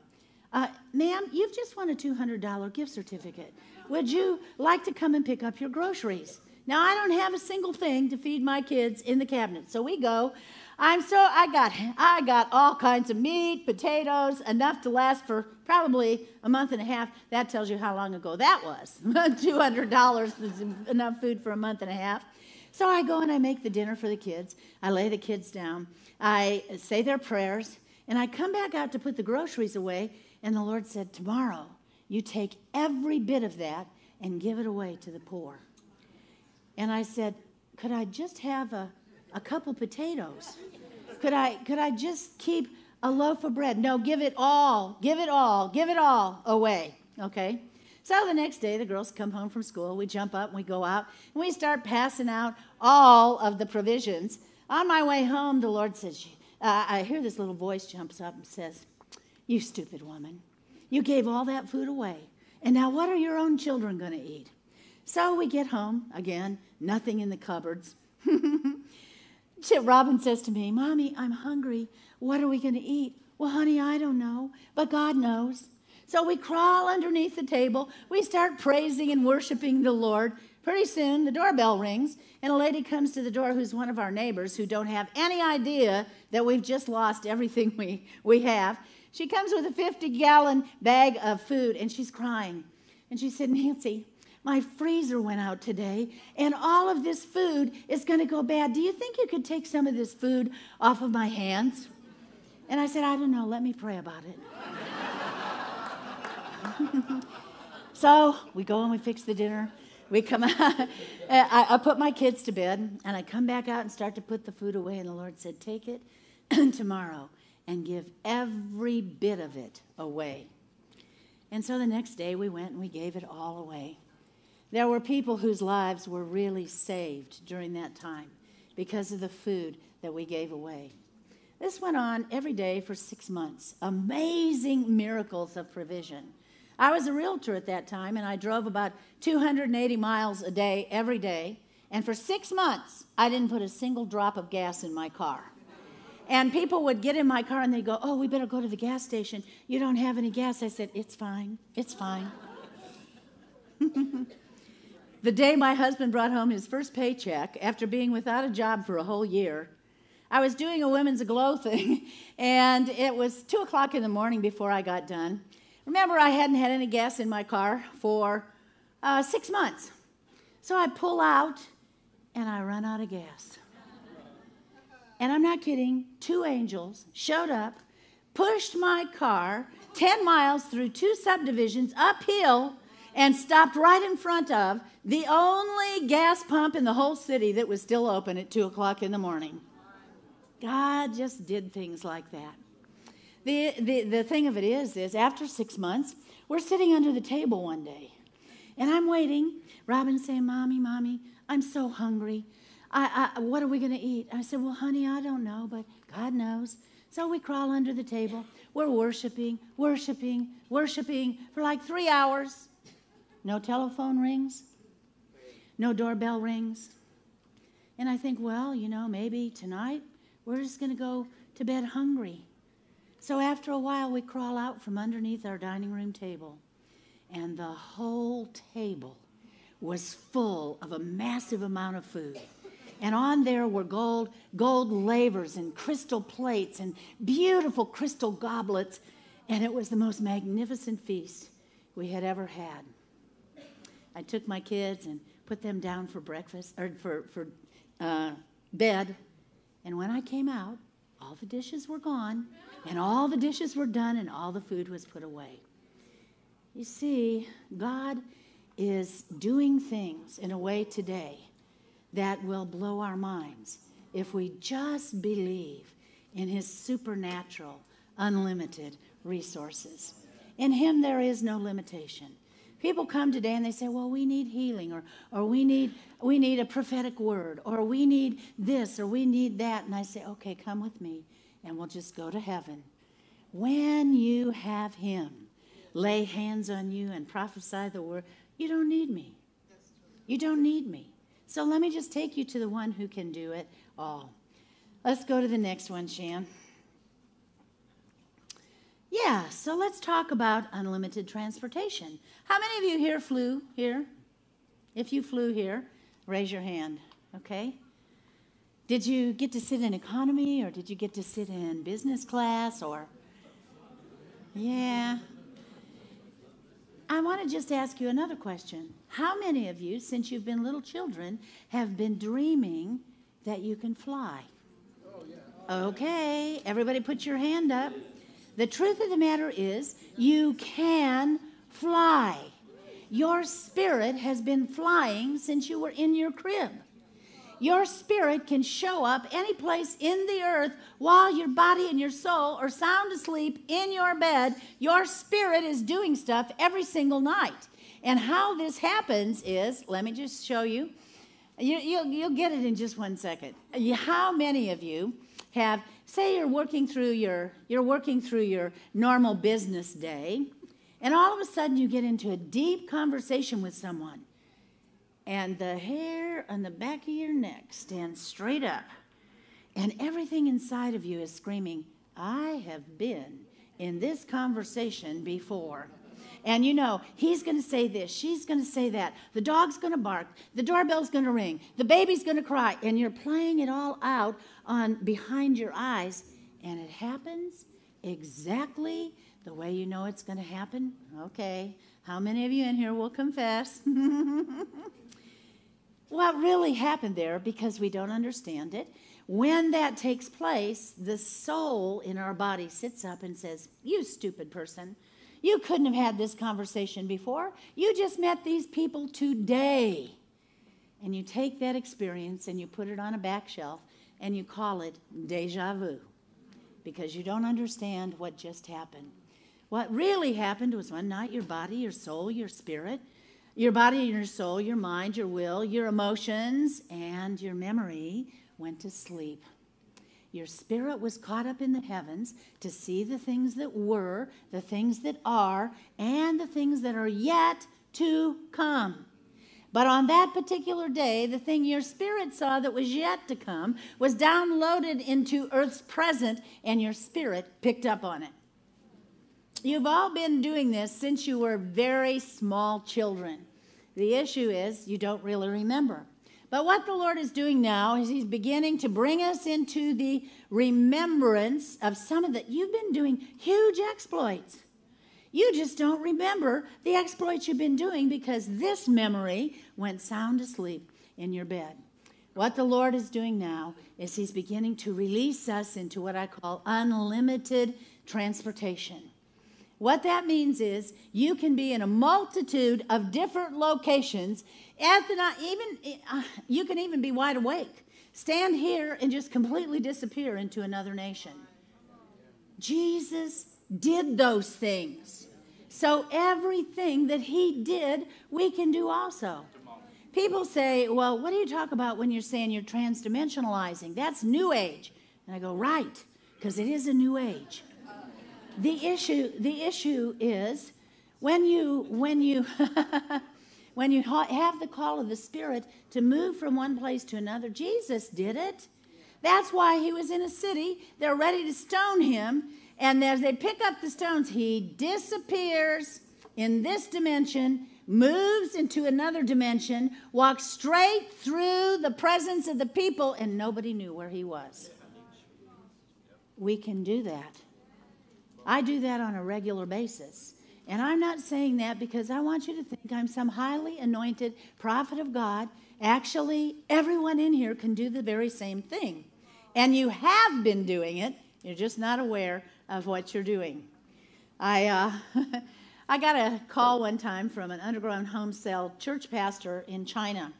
Uh, ma'am, you've just won a two hundred dollars gift certificate. Would you like to come and pick up your groceries? Now, I don't have a single thing to feed my kids in the cabinet, so we go. I'm so I got I got all kinds of meat, potatoes, enough to last for probably a month and a half. That tells you how long ago that was. two hundred dollars is enough food for a month and a half. So I go and I make the dinner for the kids. I lay the kids down. I say their prayers, and I come back out to put the groceries away, and the Lord said, tomorrow you take every bit of that and give it away to the poor. And I said, could I just have a, a couple potatoes? Could I, could I just keep a loaf of bread? No, give it all, give it all, give it all away, okay? So the next day, the girls come home from school. We jump up and we go out, and we start passing out all of the provisions. On my way home, the Lord says, uh, I hear this little voice jumps up and says, you stupid woman, you gave all that food away, and now what are your own children going to eat? So we get home, again, nothing in the cupboards. Robin says to me, Mommy, I'm hungry. What are we going to eat? Well, honey, I don't know, but God knows. So we crawl underneath the table. We start praising and worshiping the Lord. Pretty soon, the doorbell rings, and a lady comes to the door who's one of our neighbors who don't have any idea that we've just lost everything we, we have. She comes with a fifty-gallon bag of food, and she's crying. And she said, Nancy, my freezer went out today, and all of this food is going to go bad. Do you think you could take some of this food off of my hands? And I said, I don't know. Let me pray about it. So we go and we fix the dinner. We come out. I, I put my kids to bed, and I come back out and start to put the food away, and the Lord said, take it tomorrow and give every bit of it away. And so the next day we went and we gave it all away. There were people whose lives were really saved during that time because of the food that we gave away. This went on every day for six months. Amazing miracles of provision. I was a realtor at that time, and I drove about two hundred eighty miles a day every day. And for six months, I didn't put a single drop of gas in my car. And people would get in my car, and they'd go, oh, we better go to the gas station. You don't have any gas. I said, it's fine. It's fine. The day my husband brought home his first paycheck after being without a job for a whole year, I was doing a Women's Aglow thing, and it was two o'clock in the morning before I got done. Remember, I hadn't had any gas in my car for uh, six months. So I pull out, and I run out of gas. And I'm not kidding, two angels showed up, pushed my car ten miles through two subdivisions uphill, and stopped right in front of the only gas pump in the whole city that was still open at two o'clock in the morning. God just did things like that. The, the, the thing of it is, is after six months, we're sitting under the table one day, and I'm waiting. Robin's saying, Mommy, Mommy, I'm so hungry. I, I, what are we going to eat? I said, well, honey, I don't know, but God knows. So we crawl under the table. We're worshiping, worshiping, worshiping for like three hours. No telephone rings. No doorbell rings. And I think, well, you know, maybe tonight we're just going to go to bed hungry. So after a while, we crawl out from underneath our dining room table, and the whole table was full of a massive amount of food. And on there were gold, gold lavers and crystal plates and beautiful crystal goblets. And it was the most magnificent feast we had ever had. I took my kids and put them down for breakfast, or for, for uh, bed. And when I came out, all the dishes were gone, and all the dishes were done, and all the food was put away. You see, God is doing things in a way today that will blow our minds if we just believe in his supernatural, unlimited resources. In him there is no limitation. People come today and they say, well, we need healing, or or we need we need a prophetic word, or we need this, or we need that. And I say, okay, come with me, and we'll just go to heaven. When you have him lay hands on you and prophesy the word, you don't need me. You don't need me. So let me just take you to the one who can do it all. Let's go to the next one, Shan. Yeah, so let's talk about unlimited transportation. How many of you here flew here? If you flew here, raise your hand, okay? Did you get to sit in economy, or did you get to sit in business class, or? Yeah. I want to just ask you another question. How many of you, since you've been little children, have been dreaming that you can fly? Okay, everybody put your hand up. The truth of the matter is, you can fly. Your spirit has been flying since you were in your crib. Your spirit can show up any place in the earth while your body and your soul are sound asleep in your bed. Your spirit is doing stuff every single night. And how this happens is, let me just show you. you you'll, you'll get it in just one second. How many of you have... Say you're working through your you're working through your normal business day, and all of a sudden you get into a deep conversation with someone, and the hair on the back of your neck stands straight up, and everything inside of you is screaming, I have been in this conversation before. And you know, he's going to say this, she's going to say that, the dog's going to bark, the doorbell's going to ring, the baby's going to cry, and you're playing it all out on behind your eyes, and it happens exactly the way you know it's going to happen. Okay, how many of you in here will confess? What really happened there, because we don't understand it, when that takes place, the soul in our body sits up and says, you stupid person. You couldn't have had this conversation before. You just met these people today. And you take that experience and you put it on a back shelf and you call it deja vu, because you don't understand what just happened. What really happened was one night your body, your soul, your spirit, your body, your soul, your mind, your will, your emotions, and your memory went to sleep. Your spirit was caught up in the heavens to see the things that were, the things that are, and the things that are yet to come. But on that particular day, the thing your spirit saw that was yet to come was downloaded into earth's present, and your spirit picked up on it. You've all been doing this since you were very small children. The issue is you don't really remember. But what the Lord is doing now is he's beginning to bring us into the remembrance of some of that. You've been doing huge exploits. You just don't remember the exploits you've been doing because this memory went sound asleep in your bed. What the Lord is doing now is he's beginning to release us into what I call unlimited transportation. What that means is you can be in a multitude of different locations. At the night, even uh, you can even be wide awake. Stand here and just completely disappear into another nation. Jesus did those things. So everything that he did, we can do also. People say, well, what do you talk about when you're saying you're transdimensionalizing? That's new age. And I go, right, because it is a new age. The issue, the issue is when you, when you, when you ha- have the call of the Spirit to move from one place to another, Jesus did it. That's why he was in a city. They're ready to stone him. And as they pick up the stones, he disappears in this dimension moves into another dimension, walked straight through the presence of the people, and nobody knew where he was. We can do that. I do that on a regular basis. And I'm not saying that because I want you to think I'm some highly anointed prophet of God. Actually, everyone in here can do the very same thing. And you have been doing it. You're just not aware of what you're doing. I uh, I got a call one time from an underground home cell church pastor in China.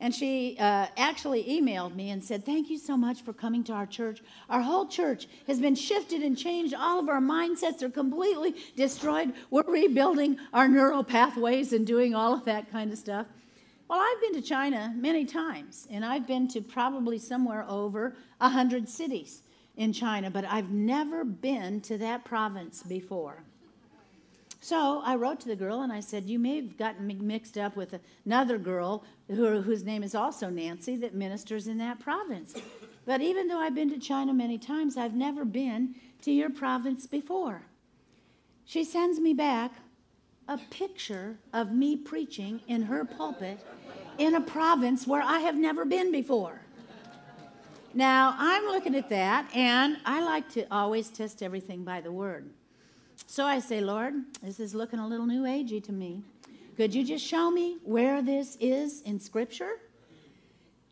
And she uh, actually emailed me and said, "Thank you so much for coming to our church. Our whole church has been shifted and changed. All of our mindsets are completely destroyed. We're rebuilding our neural pathways and doing all of that kind of stuff." Well, I've been to China many times, and I've been to probably somewhere over one hundred cities in China, but I've never been to that province before. So I wrote to the girl, and I said, "You may have gotten me mixed up with another girl who, whose name is also Nancy that ministers in that province. But even though I've been to China many times, I've never been to your province before." She sends me back a picture of me preaching in her pulpit in a province where I have never been before. Now, I'm looking at that, and I like to always test everything by the Word. So I say, "Lord, this is looking a little new agey to me. Could you just show me where this is in Scripture?"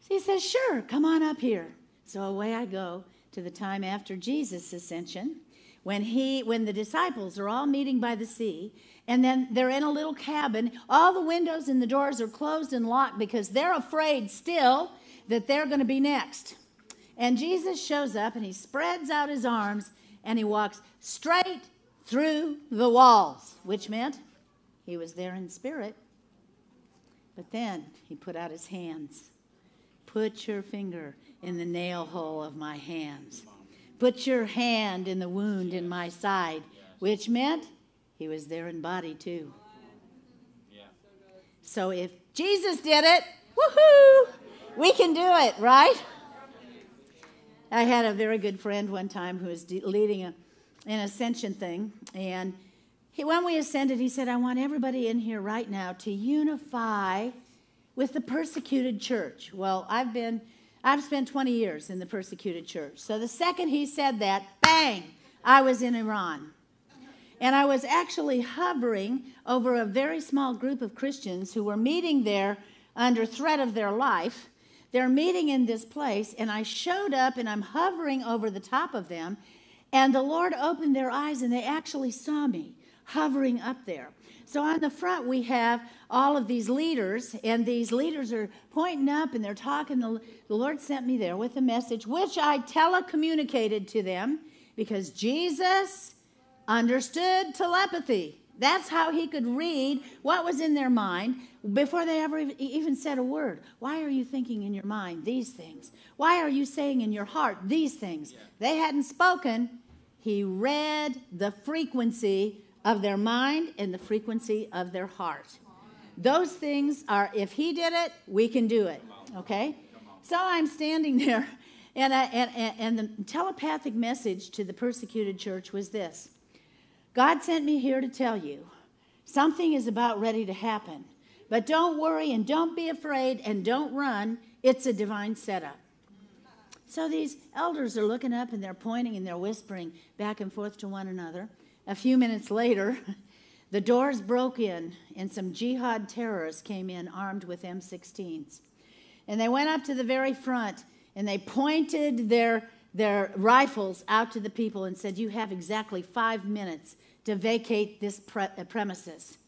He says, "Sure, come on up here." So away I go to the time after Jesus' ascension, when he, when the disciples are all meeting by the sea, and then they're in a little cabin. All the windows and the doors are closed and locked because they're afraid still that they're going to be next. And Jesus shows up, and he spreads out his arms, and he walks straight through the walls, which meant he was there in spirit. But then he put out his hands. "Put your finger in the nail hole of my hands. Put your hand in the wound in my side," which meant he was there in body too. Yeah. So if Jesus did it, woohoo, we can do it, right? I had a very good friend one time who was leading a an ascension thing, and he, when we ascended, he said, "I want everybody in here right now to unify with the persecuted church." Well, I've been, I've spent twenty years in the persecuted church. So the second he said that, bang, I was in Iran. And I was actually hovering over a very small group of Christians who were meeting there under threat of their life. They're meeting in this place, and I showed up, and I'm hovering over the top of them. And the Lord opened their eyes, and they actually saw me hovering up there. So on the front, we have all of these leaders, and these leaders are pointing up, and they're talking. The Lord sent me there with a message, which I telecommunicated to them, because Jesus understood telepathy. That's how he could read what was in their mind before they ever even said a word. "Why are you thinking in your mind these things? Why are you saying in your heart these things?" Yeah. They hadn't spoken. He read the frequency of their mind and the frequency of their heart. Those things are, if he did it, we can do it. Okay? So I'm standing there, and, I, and, and the telepathic message to the persecuted church was this: "God sent me here to tell you something is about ready to happen. But don't worry, and don't be afraid, and don't run. It's a divine setup." So these elders are looking up, and they're pointing, and they're whispering back and forth to one another. A few minutes later, the doors broke in, and some jihad terrorists came in armed with M sixteens. And they went up to the very front, and they pointed their, their rifles out to the people and said, "You have exactly five minutes to vacate this pre- premises.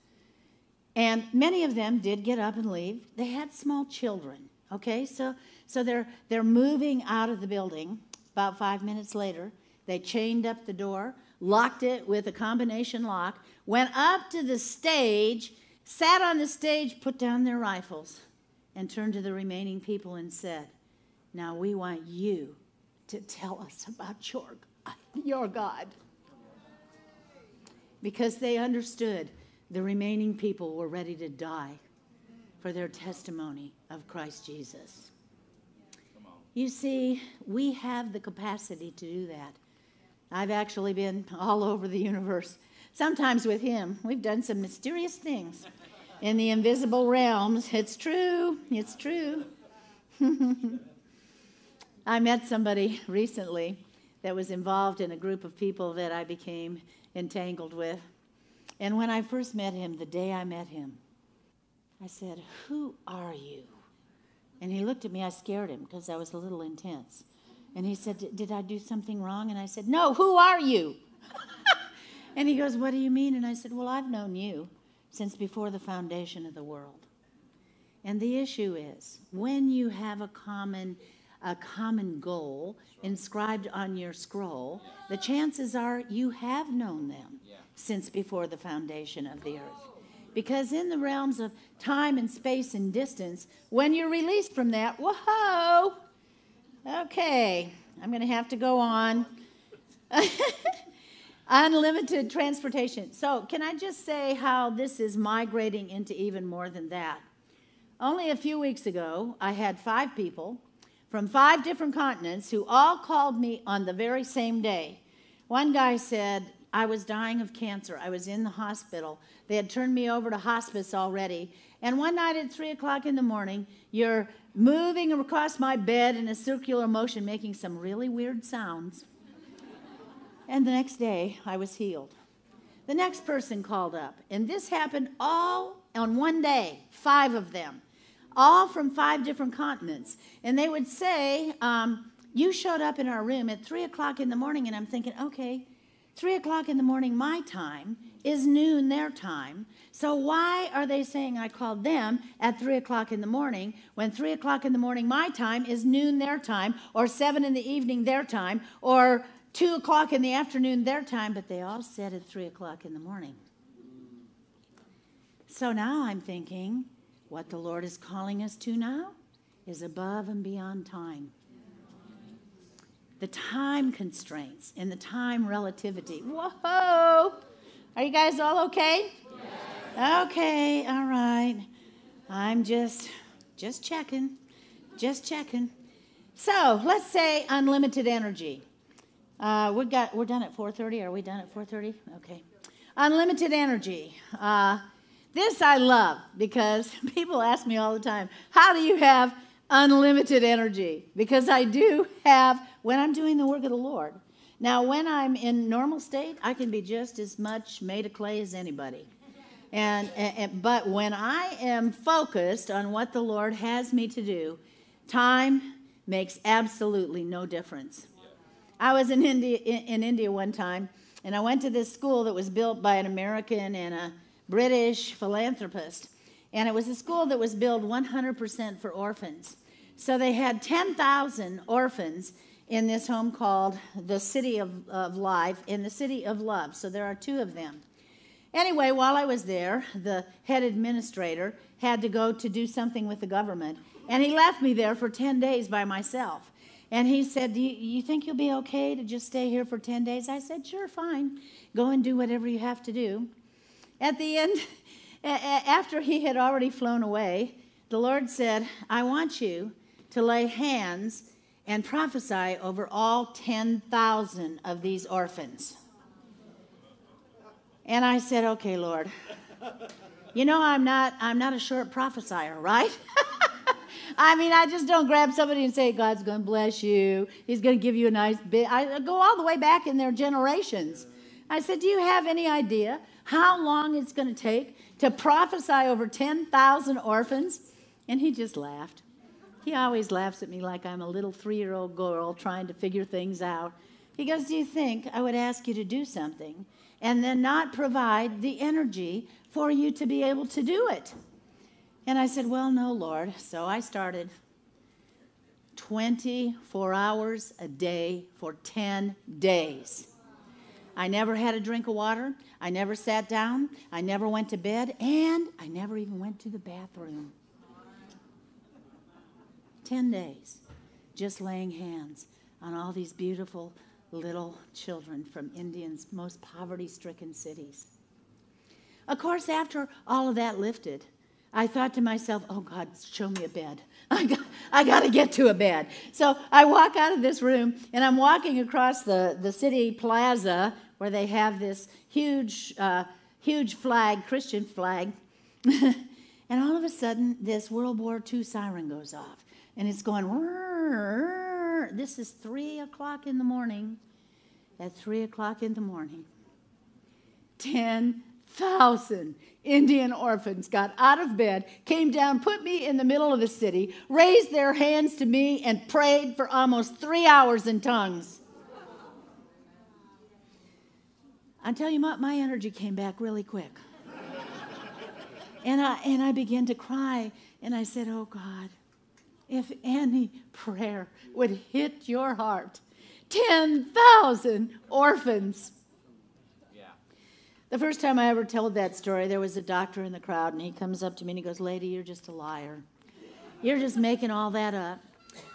And many of them did get up and leave. They had small children, okay? So so they're, they're moving out of the building. About five minutes later, they chained up the door, locked it with a combination lock, went up to the stage, sat on the stage, put down their rifles, and turned to the remaining people and said, "Now we want you to tell us about your, your God." Because they understood the remaining people were ready to die for their testimony of Christ Jesus. You see, we have the capacity to do that. I've actually been all over the universe, sometimes with him. We've done some mysterious things. in the invisible realms. It's true. It's true. I met somebody recently that was involved in a group of people that I became entangled with. And when I first met him, the day I met him, I said, "Who are you?" And he looked at me. I scared him because I was a little intense. And he said, "Did I do something wrong?" And I said, "No, who are you?" And he goes, "What do you mean?" And I said, "Well, I've known you since before the foundation of the world." And the issue is, when you have a common a common goal inscribed on your scroll, the chances are you have known them since before the foundation of the earth. Because in the realms of time and space and distance, when you're released from that, whoa, okay, I'm going to have to go on. Unlimited transportation. So can I just say how this is migrating into even more than that? Only a few weeks ago, I had five people from five different continents who all called me on the very same day. One guy said, "I was dying of cancer. I was in the hospital. They had turned me over to hospice already. And one night at three o'clock in the morning, you're moving across my bed in a circular motion, making some really weird sounds." And the next day, I was healed. The next person called up, and this happened all on one day, five of them, all from five different continents. And they would say, um, "You showed up in our room at three o'clock in the morning," and I'm thinking, okay, three o'clock in the morning my time is noon their time, so why are they saying I called them at three o'clock in the morning when three o'clock in the morning my time is noon their time, or seven in the evening their time, or two o'clock in the afternoon their time? But they all said at three o'clock in the morning. So now I'm thinking, what the Lord is calling us to now is above and beyond time. The time constraints and the time relativity. Whoa! Are you guys all okay? Yes. Okay, all right. I'm just, just checking, just checking. So let's say unlimited energy. Uh, we got, we're done at four thirty. Are we done at four thirty? Okay. Unlimited energy. Uh, this I love because people ask me all the time, how do you have unlimited energy? Because I do have, when I'm doing the work of the Lord. Now, when I'm in normal state, I can be just as much made of clay as anybody. And, and but when I am focused on what the Lord has me to do, time makes absolutely no difference. I was in India in India one time, and I went to this school that was built by an American and a British philanthropist, and it was a school that was built one hundred percent for orphans. So they had ten thousand orphans in this home called the City of, of Life and the City of Love. So there are two of them. Anyway, while I was there, the head administrator had to go to do something with the government, and he left me there for ten days by myself. And he said, do you, you think you'll be okay to just stay here for ten days? I said, sure, fine. Go and do whatever you have to do. At the end, after he had already flown away, the Lord said, I want you to lay hands and prophesy over all ten thousand of these orphans. And I said, okay, Lord. You know, I'm not, I'm not a short prophesier, right? I mean, I just don't grab somebody and say, God's going to bless you. He's going to give you a nice bit. I go all the way back in their generations. I said, do you have any idea how long it's going to take to prophesy over ten thousand orphans? And he just laughed. He always laughs at me like I'm a little three-year-old girl trying to figure things out. He goes, do you think I would ask you to do something and then not provide the energy for you to be able to do it? And I said, well, no, Lord. So I started twenty-four hours a day for ten days. I never had a drink of water. I never sat down. I never went to bed. And I never even went to the bathroom. ten days just laying hands on all these beautiful little children from India's most poverty-stricken cities. Of course, after all of that lifted, I thought to myself, oh, God, show me a bed. I got, I got to get to a bed. So I walk out of this room, and I'm walking across the, the city plaza where they have this huge, uh, huge flag, Christian flag, And all of a sudden, this World War Two siren goes off. And it's going, rrr, rrr. This is three o'clock in the morning. At three o'clock in the morning, ten thousand Indian orphans got out of bed, came down, put me in the middle of the city, raised their hands to me, and prayed for almost three hours in tongues. I tell you what, my energy came back really quick. And I, and I began to cry, and I said, oh, God, if any prayer would hit your heart, ten thousand orphans. Yeah. The first time I ever told that story, there was a doctor in the crowd, and he comes up to me, and he goes, lady, you're just a liar. You're just making all that up.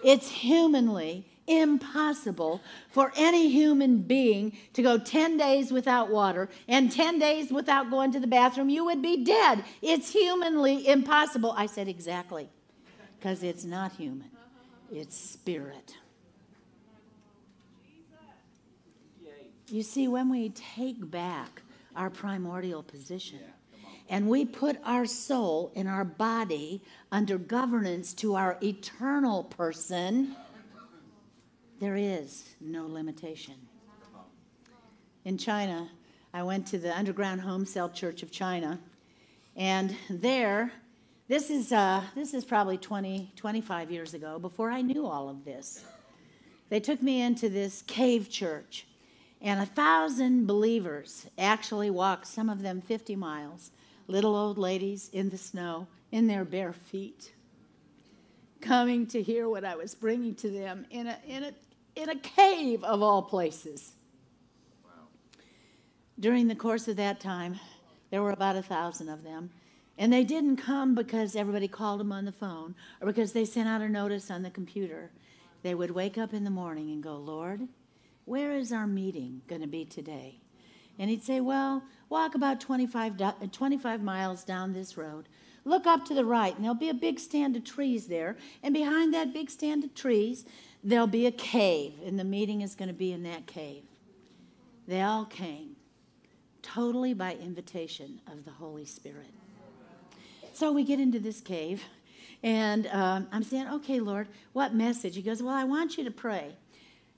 It's humanly impossible for any human being to go ten days without water and ten days without going to the bathroom. You would be dead. It's humanly impossible. I said, exactly, because it's not human. It's spirit. You see, when we take back our primordial position and we put our soul and our body under governance to our eternal person, there is no limitation. In China, I went to the underground home cell church of China, and there, this is uh, this is probably twenty, twenty-five years ago, before I knew all of this. They took me into this cave church, and a thousand believers actually walked, some of them fifty miles, little old ladies in the snow, in their bare feet, coming to hear what I was bringing to them in a, in a, in a cave of all places. Wow. During the course of that time, there were about a thousand of them. And they didn't come because everybody called them on the phone or because they sent out a notice on the computer. They would wake up in the morning and go, Lord, where is our meeting going to be today? And he'd say, well, walk about twenty-five miles down this road. Look up to the right, and there'll be a big stand of trees there. And behind that big stand of trees, there'll be a cave, and the meeting is going to be in that cave. They all came, totally by invitation of the Holy Spirit. So we get into this cave, and um, I'm saying, okay, Lord, what message? He goes, well, I want you to pray.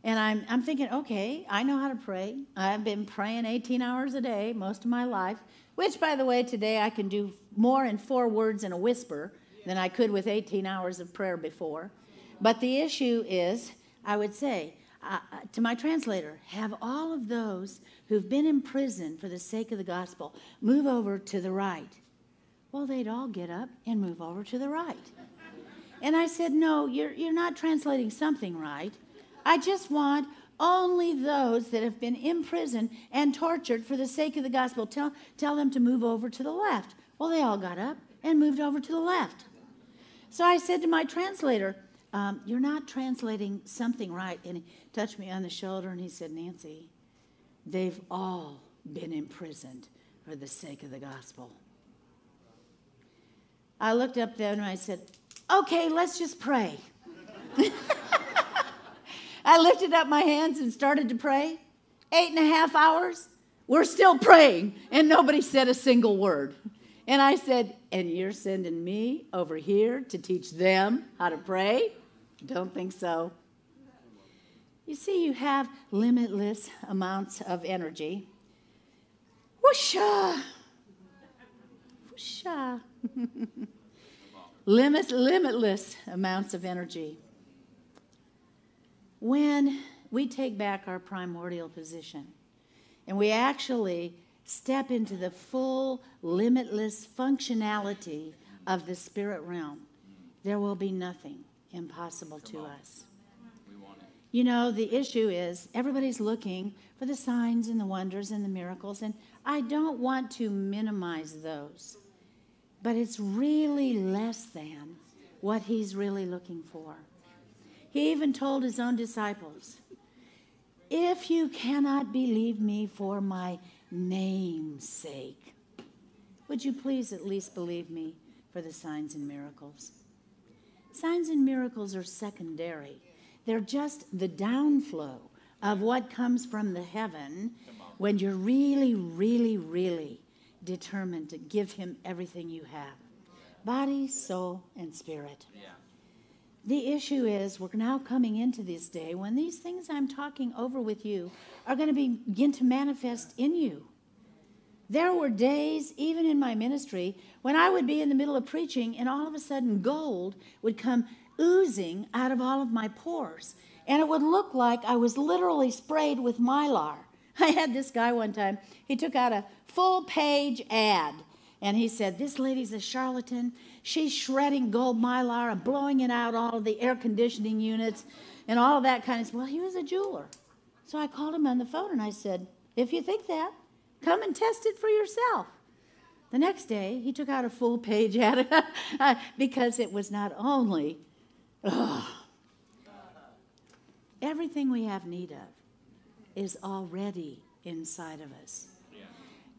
And I'm, I'm thinking, okay, I know how to pray. I've been praying eighteen hours a day most of my life, which, by the way, today I can do more in four words and a whisper than I could with eighteen hours of prayer before. But the issue is, I would say, uh, to my translator, have all of those who've been in prison for the sake of the gospel move over to the right. Well, they'd all get up and move over to the right. And I said, no, you're, you're not translating something right. I just want only those that have been imprisoned and tortured for the sake of the gospel. Tell, tell them to move over to the left. Well, they all got up and moved over to the left. So I said to my translator, um, you're not translating something right. And he touched me on the shoulder and he said, Nancy, they've all been imprisoned for the sake of the gospel. I looked up there and I said, okay, let's just pray. I lifted up my hands and started to pray. Eight and a half hours, we're still praying, and nobody said a single word. And I said, and you're sending me over here to teach them how to pray? Don't think so. You see, you have limitless amounts of energy. Whoosha! Whoosha! Limit, limitless amounts of energy. When we take back our primordial position and we actually step into the full, limitless functionality of the spirit realm, there will be nothing impossible to us. We want it. You know, the issue is everybody's looking for the signs and the wonders and the miracles, and I don't want to minimize those, but it's really less than what he's really looking for. He even told his own disciples, if you cannot believe me for my name's sake, would you please at least believe me for the signs and miracles? Signs and miracles are secondary. They're just the downflow of what comes from the heaven when you're really, really, really determined to give him everything you have. Body, soul, and spirit. Yeah. The issue is we're now coming into this day when these things I'm talking over with you are going to begin to manifest in you. There were days, even in my ministry, when I would be in the middle of preaching and all of a sudden gold would come oozing out of all of my pores. And it would look like I was literally sprayed with mylar. I had this guy one time, he took out a full-page ad, and he said, this lady's a charlatan. She's shredding gold mylar and blowing it out all of the air conditioning units and all of that kind of stuff. Well, he was a jeweler. So I called him on the phone, and I said, if you think that, come and test it for yourself. The next day, he took out a full-page ad because it was not only... Ugh, everything we have need of is already inside of us. Yeah.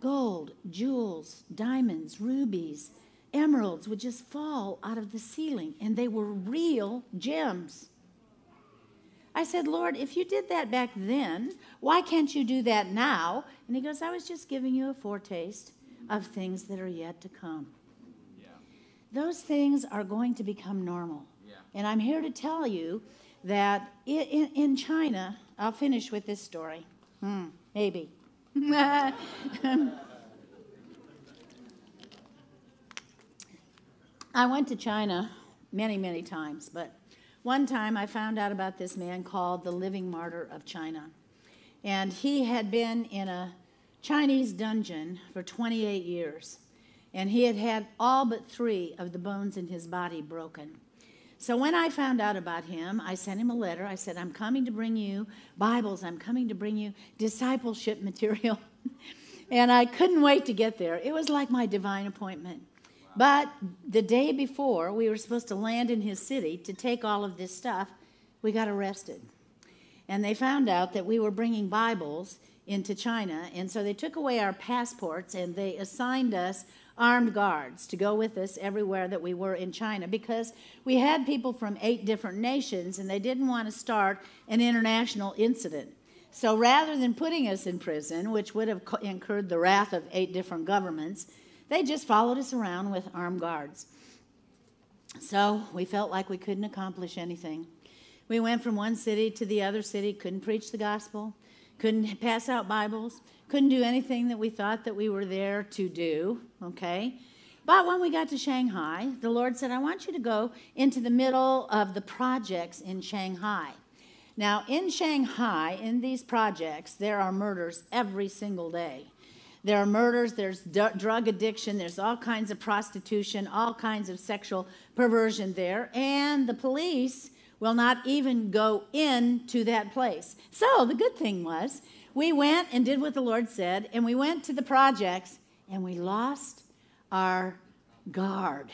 Gold, jewels, diamonds, rubies, emeralds would just fall out of the ceiling, and they were real gems. I said, Lord, if you did that back then, why can't you do that now? And he goes, I was just giving you a foretaste of things that are yet to come. Yeah. Those things are going to become normal. Yeah. And I'm here to tell you that in China, I'll finish with this story. Hmm, maybe. I went to China many, many times, but one time I found out about this man called the Living Martyr of China. And he had been in a Chinese dungeon for twenty-eight years, and he had had all but three of the bones in his body broken. So when I found out about him, I sent him a letter. I said, I'm coming to bring you Bibles. I'm coming to bring you discipleship material. And I couldn't wait to get there. It was like my divine appointment. Wow. But the day before we were supposed to land in his city to take all of this stuff, we got arrested. And they found out that we were bringing Bibles into China. And so they took away our passports, and they assigned us armed guards to go with us everywhere that we were in China, because we had people from eight different nations, and they didn't want to start an international incident. So rather than putting us in prison, which would have incurred the wrath of eight different governments, they just followed us around with armed guards. So we felt like we couldn't accomplish anything. We went from one city to the other city, couldn't preach the gospel, couldn't pass out Bibles, couldn't do anything that we thought that we were there to do, okay? But when we got to Shanghai, the Lord said, I want you to go into the middle of the projects in Shanghai. Now, in Shanghai, in these projects, there are murders every single day. There are murders, there's d- drug addiction, there's all kinds of prostitution, all kinds of sexual perversion there, and the police will not even go into that place. So the good thing was we went and did what the Lord said, and we went to the projects, and we lost our guard.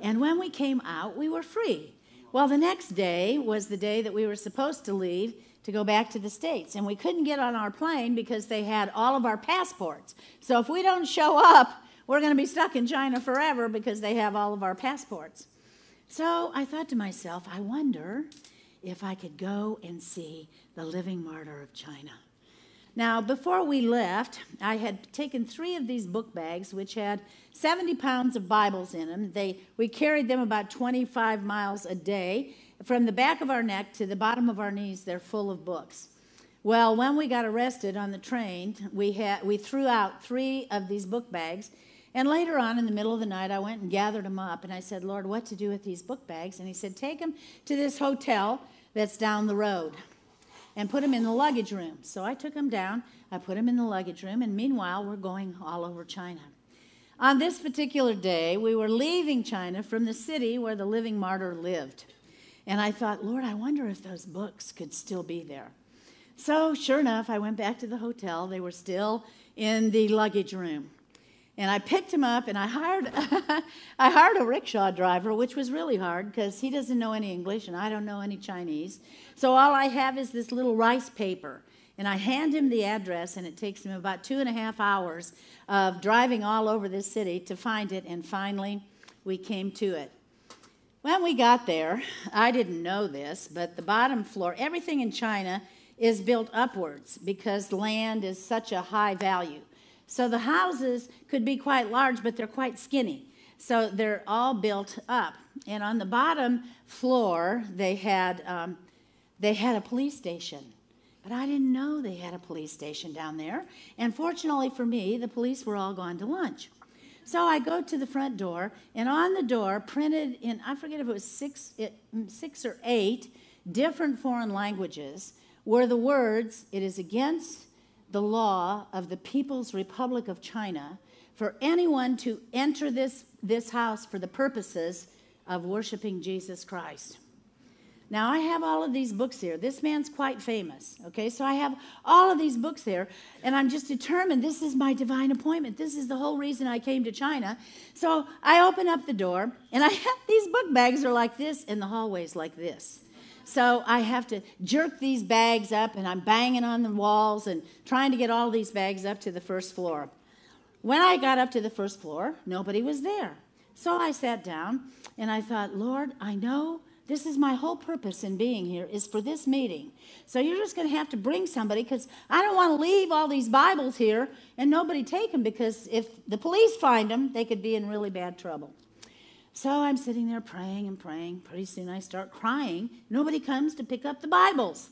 And when we came out, we were free. Well, the next day was the day that we were supposed to leave to go back to the States, and we couldn't get on our plane because they had all of our passports. So if we don't show up, we're going to be stuck in China forever because they have all of our passports. So I thought to myself, I wonder if I could go and see the Living Martyr of China. Now, before we left, I had taken three of these book bags, which had seventy pounds of Bibles in them. They, we carried them about twenty-five miles a day. From the back of our neck to the bottom of our knees, they're full of books. Well, when we got arrested on the train, we, had, we threw out three of these book bags. And later on, in the middle of the night, I went and gathered them up, and I said, Lord, what to do with these book bags? And he said, take them to this hotel that's down the road and put them in the luggage room. So I took them down, I put them in the luggage room, and meanwhile, we're going all over China. On this particular day, we were leaving China from the city where the Living Martyr lived. And I thought, Lord, I wonder if those books could still be there. So sure enough, I went back to the hotel. They were still in the luggage room. And I picked him up, and I hired I hired a rickshaw driver, which was really hard because he doesn't know any English, and I don't know any Chinese. So all I have is this little rice paper. And I hand him the address, and it takes him about two and a half hours of driving all over this city to find it. And finally, we came to it. When we got there, I didn't know this, but the bottom floor, everything in China is built upwards because land is such a high value. So the houses could be quite large, but they're quite skinny. So they're all built up. And on the bottom floor, they had um, they had a police station. But I didn't know they had a police station down there. And fortunately for me, the police were all gone to lunch. So I go to the front door, and on the door, printed in, I forget if it was six, it, six or eight different foreign languages, were the words, "It is against the law of the People's Republic of China for anyone to enter this, this house for the purposes of worshiping Jesus Christ." Now, I have all of these books here. This man's quite famous, okay? So I have all of these books here, and I'm just determined this is my divine appointment. This is the whole reason I came to China. So I open up the door, and I have these book bags are like this, and the hallway's like this. So I have to jerk these bags up, and I'm banging on the walls and trying to get all these bags up to the first floor. When I got up to the first floor, nobody was there. So I sat down, and I thought, Lord, I know this is my whole purpose in being here, is for this meeting. So you're just going to have to bring somebody, because I don't want to leave all these Bibles here and nobody take them, because if the police find them, they could be in really bad trouble. So I'm sitting there praying and praying. Pretty soon I start crying. Nobody comes to pick up the Bibles.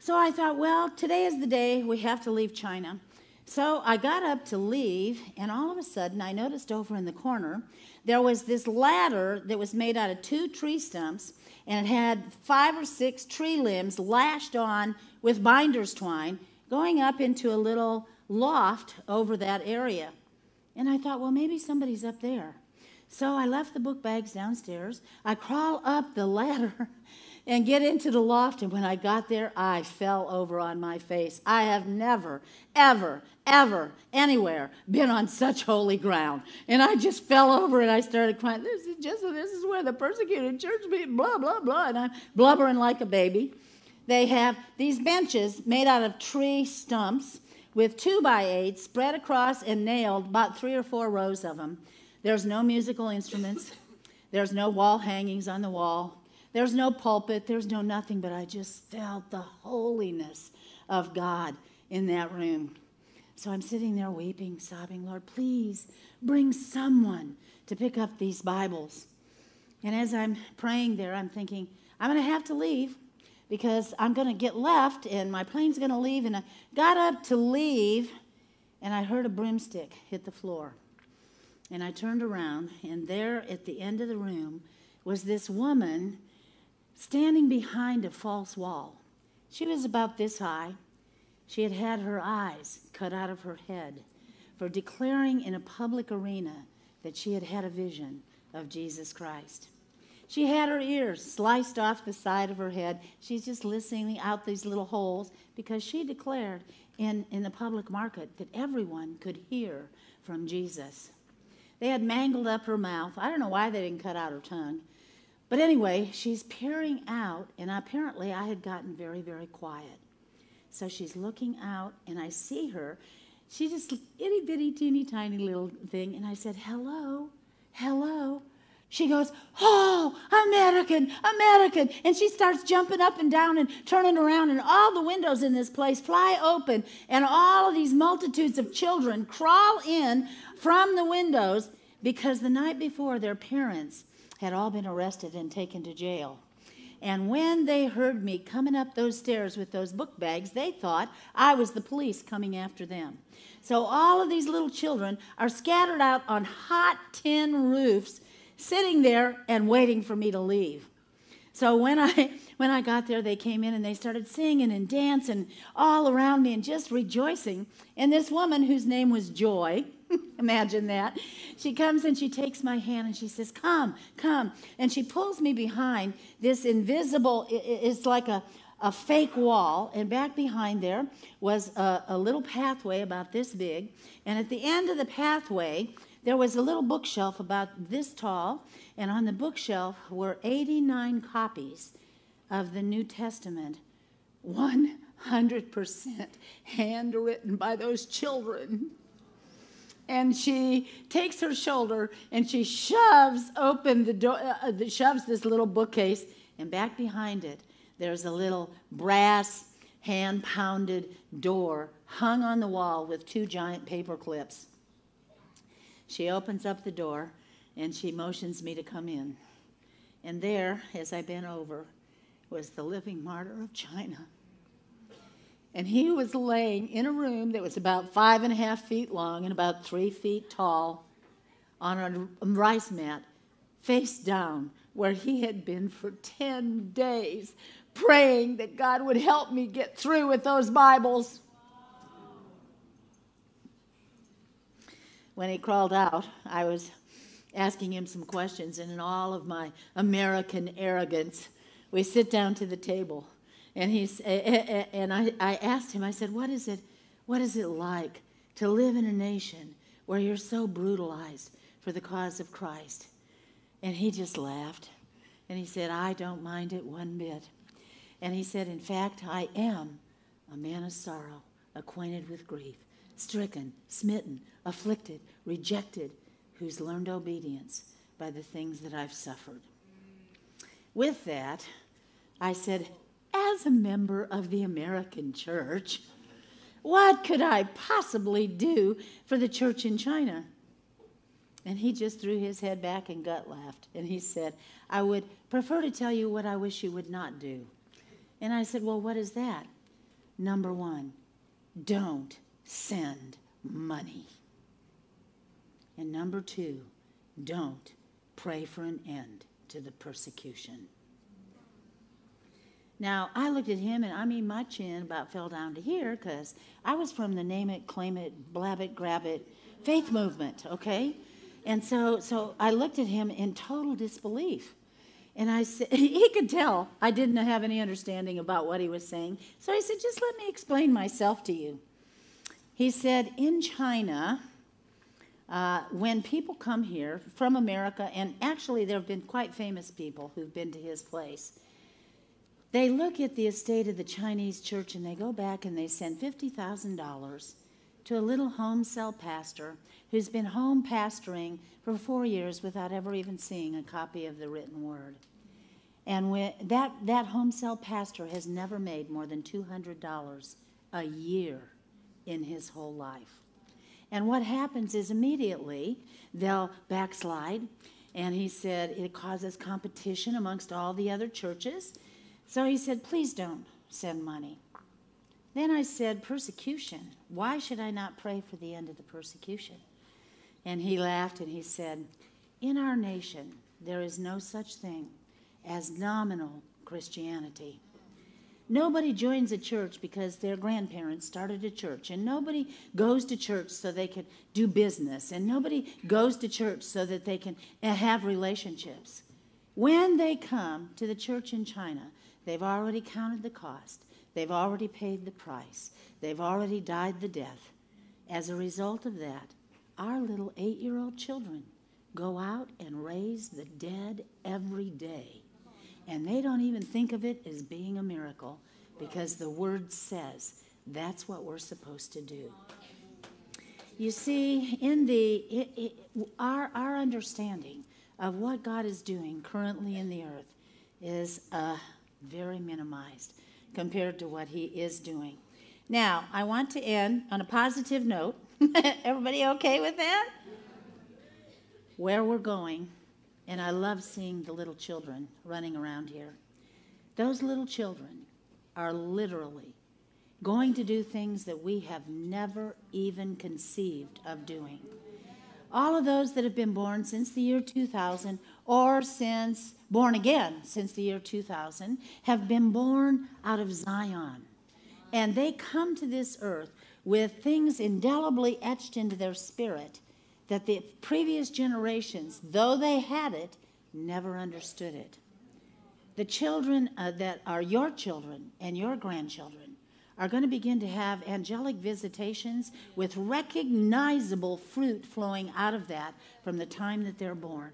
So I thought, well, today is the day we have to leave China. So I got up to leave, and all of a sudden I noticed over in the corner there was this ladder that was made out of two tree stumps, and it had five or six tree limbs lashed on with binder's twine going up into a little loft over that area. And I thought, well, maybe somebody's up there. So I left the book bags downstairs. I crawl up the ladder and get into the loft, and when I got there, I fell over on my face. I have never, ever, ever, anywhere been on such holy ground. And I just fell over, and I started crying. This is just, this is where the persecuted church be, blah, blah, blah, and I'm blubbering like a baby. They have these benches made out of tree stumps with two by eights spread across and nailed, about three or four rows of them. There's no musical instruments. There's no wall hangings on the wall. There's no pulpit. There's no nothing, but I just felt the holiness of God in that room. So I'm sitting there weeping, sobbing, Lord, please bring someone to pick up these Bibles. And as I'm praying there, I'm thinking, I'm going to have to leave, because I'm going to get left, and my plane's going to leave. And I got up to leave, and I heard a broomstick hit the floor. And I turned around, and there at the end of the room was this woman standing behind a false wall. She was about this high. She had had her eyes cut out of her head for declaring in a public arena that she had had a vision of Jesus Christ. She had her ears sliced off the side of her head. She's just listening out these little holes, because she declared in, in the public market that everyone could hear from Jesus. They had mangled up her mouth. I don't know why they didn't cut out her tongue. But anyway, she's peering out, and apparently I had gotten very, very quiet. So she's looking out, and I see her. She's just itty bitty, teeny tiny little thing, and I said, hello, hello. She goes, oh, American, American. And she starts jumping up and down and turning around, and all the windows in this place fly open, and all of these multitudes of children crawl in from the windows, because the night before their parents had all been arrested and taken to jail. And when they heard me coming up those stairs with those book bags, they thought I was the police coming after them. So all of these little children are scattered out on hot tin roofs, sitting there and waiting for me to leave. So when I when I got there, they came in and they started singing and dancing all around me and just rejoicing. And this woman, whose name was Joy, imagine that, she comes and she takes my hand and she says, come, come. And she pulls me behind this invisible, it's like a, a fake wall. And back behind there was a, a little pathway about this big. And at the end of the pathway, there was a little bookshelf about this tall, and on the bookshelf were eighty-nine copies of the New Testament, one hundred percent handwritten by those children. And she takes her shoulder and she shoves open the door, uh, shoves this little bookcase, and back behind it, there's a little brass hand-pounded door hung on the wall with two giant paper clips. She opens up the door, and she motions me to come in. And there, as I bent over, was the living martyr of China. And he was laying in a room that was about five and a half feet long and about three feet tall on a rice mat, face down, where he had been for ten days, praying that God would help me get through with those Bibles. When he crawled out, I was asking him some questions, and in all of my American arrogance, we sit down to the table, and he's, and I, I asked him, I said, what is it, what is it like to live in a nation where you're so brutalized for the cause of Christ? And he just laughed, and he said, I don't mind it one bit. And he said, in fact, I am a man of sorrow, acquainted with grief, stricken, smitten, afflicted, rejected, who's learned obedience by the things that I've suffered. With that, I said, as a member of the American church, what could I possibly do for the church in China? And he just threw his head back and gut laughed. And he said, I would prefer to tell you what I wish you would not do. And I said, well, what is that? Number one, don't send money. And number two, don't pray for an end to the persecution. Now, I looked at him, and I mean, my chin about fell down to here, because I was from the name it, claim it, blab it, grab it faith movement, okay? And so, so I looked at him in total disbelief. And I said, he could tell I didn't have any understanding about what he was saying. So I said, just let me explain myself to you. He said, in China, Uh, when people come here from America, and actually there have been quite famous people who've been to his place, they look at the estate of the Chinese church, and they go back and they send fifty thousand dollars to a little home cell pastor who's been home pastoring for four years without ever even seeing a copy of the written word. And when that, that home cell pastor has never made more than two hundred dollars a year in his whole life. And what happens is immediately they'll backslide. And he said it causes competition amongst all the other churches. So he said, please don't send money. Then I said, persecution. Why should I not pray for the end of the persecution? And he laughed and he said, in our nation, there is no such thing as nominal Christianity. Nobody joins a church because their grandparents started a church, and nobody goes to church so they can do business, and nobody goes to church so that they can have relationships. When they come to the church in China, they've already counted the cost. They've already paid the price. They've already died the death. As a result of that, our little eight-year-old children go out and raise the dead every day. And they don't even think of it as being a miracle, because the word says that's what we're supposed to do. You see, in the it, it, our our understanding of what God is doing currently in the earth is uh, very minimized compared to what He is doing. Now, I want to end on a positive note. Everybody okay with that? Where we're going. And I love seeing the little children running around here. Those little children are literally going to do things that we have never even conceived of doing. All of those that have been born since the year two thousand or since born again since the year two thousand have been born out of Zion. And they come to this earth with things indelibly etched into their spirit that the previous generations, though they had it, never understood it. The children uh, that are your children and your grandchildren are going to begin to have angelic visitations with recognizable fruit flowing out of that from the time that they're born.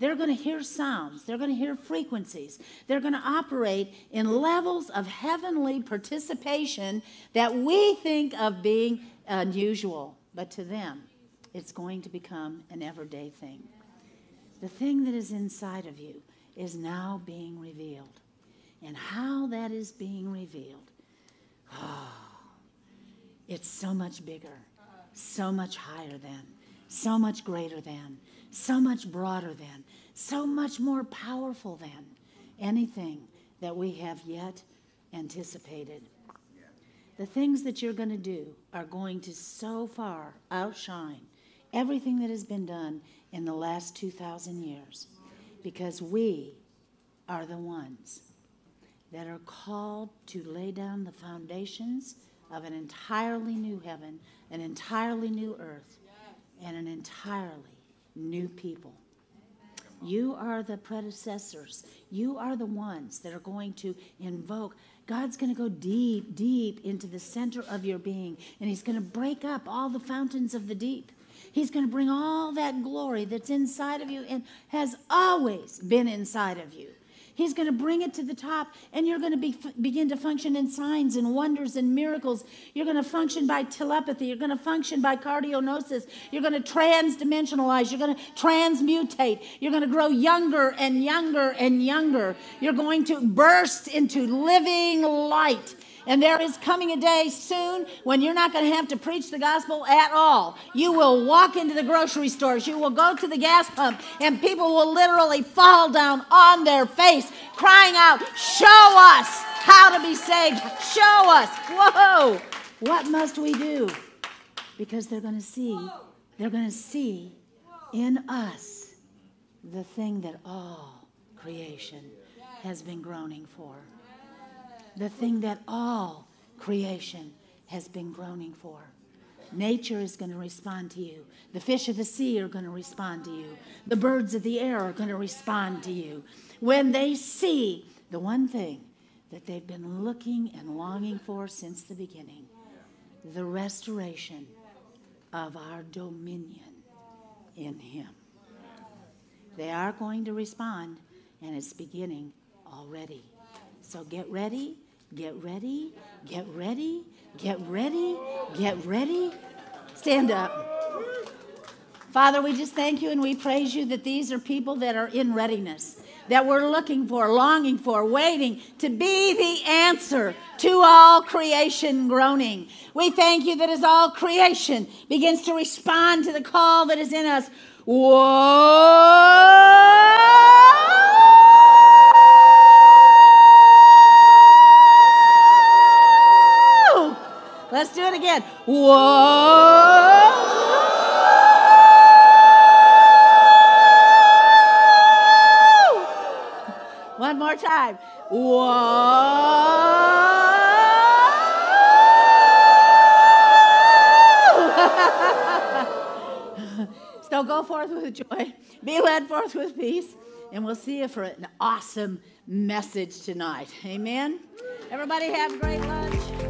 They're going to hear sounds. They're going to hear frequencies. They're going to operate in levels of heavenly participation that we think of being unusual, but to them, it's going to become an everyday thing. The thing that is inside of you is now being revealed. And how that is being revealed Oh, it's so much bigger, so much higher than, so much greater than, so much broader than, so much more powerful than anything that we have yet anticipated. The things that you're going to do are going to so far outshine everything that has been done in the last two thousand years, because we are the ones that are called to lay down the foundations of an entirely new heaven, an entirely new earth, and an entirely new people. You are the predecessors. You are the ones that are going to invoke. God's going to go deep, deep into the center of your being, and he's going to break up all the fountains of the deep. He's going to bring all that glory that's inside of you and has always been inside of you. He's going to bring it to the top, and you're going to be, begin to function in signs and wonders and miracles. You're going to function by telepathy. You're going to function by cardionosis. You're going to transdimensionalize. You're going to transmutate. You're going to grow younger and younger and younger. You're going to burst into living light. And there is coming a day soon when you're not going to have to preach the gospel at all. You will walk into the grocery stores. You will go to the gas pump, and people will literally fall down on their face crying out, show us how to be saved. Show us. Whoa. What must we do? Because they're going to see, they're going to see in us the thing that all creation has been groaning for. The thing that all creation has been groaning for. Nature is going to respond to you. The fish of the sea are going to respond to you. The birds of the air are going to respond to you. When they see the one thing that they've been looking and longing for since the beginning, the restoration of our dominion in him. They are going to respond, and it's beginning already. So get ready, get ready, get ready, get ready, get ready. Stand up. Father, we just thank you and we praise you that these are people that are in readiness, that we're looking for, longing for, waiting to be the answer to all creation groaning. We thank you that as all creation begins to respond to the call that is in us, whoa! Let's do it again. Whoa! One more time. Whoa! So go forth with joy. Be led forth with peace. And we'll see you for an awesome message tonight. Amen. Everybody have a great lunch.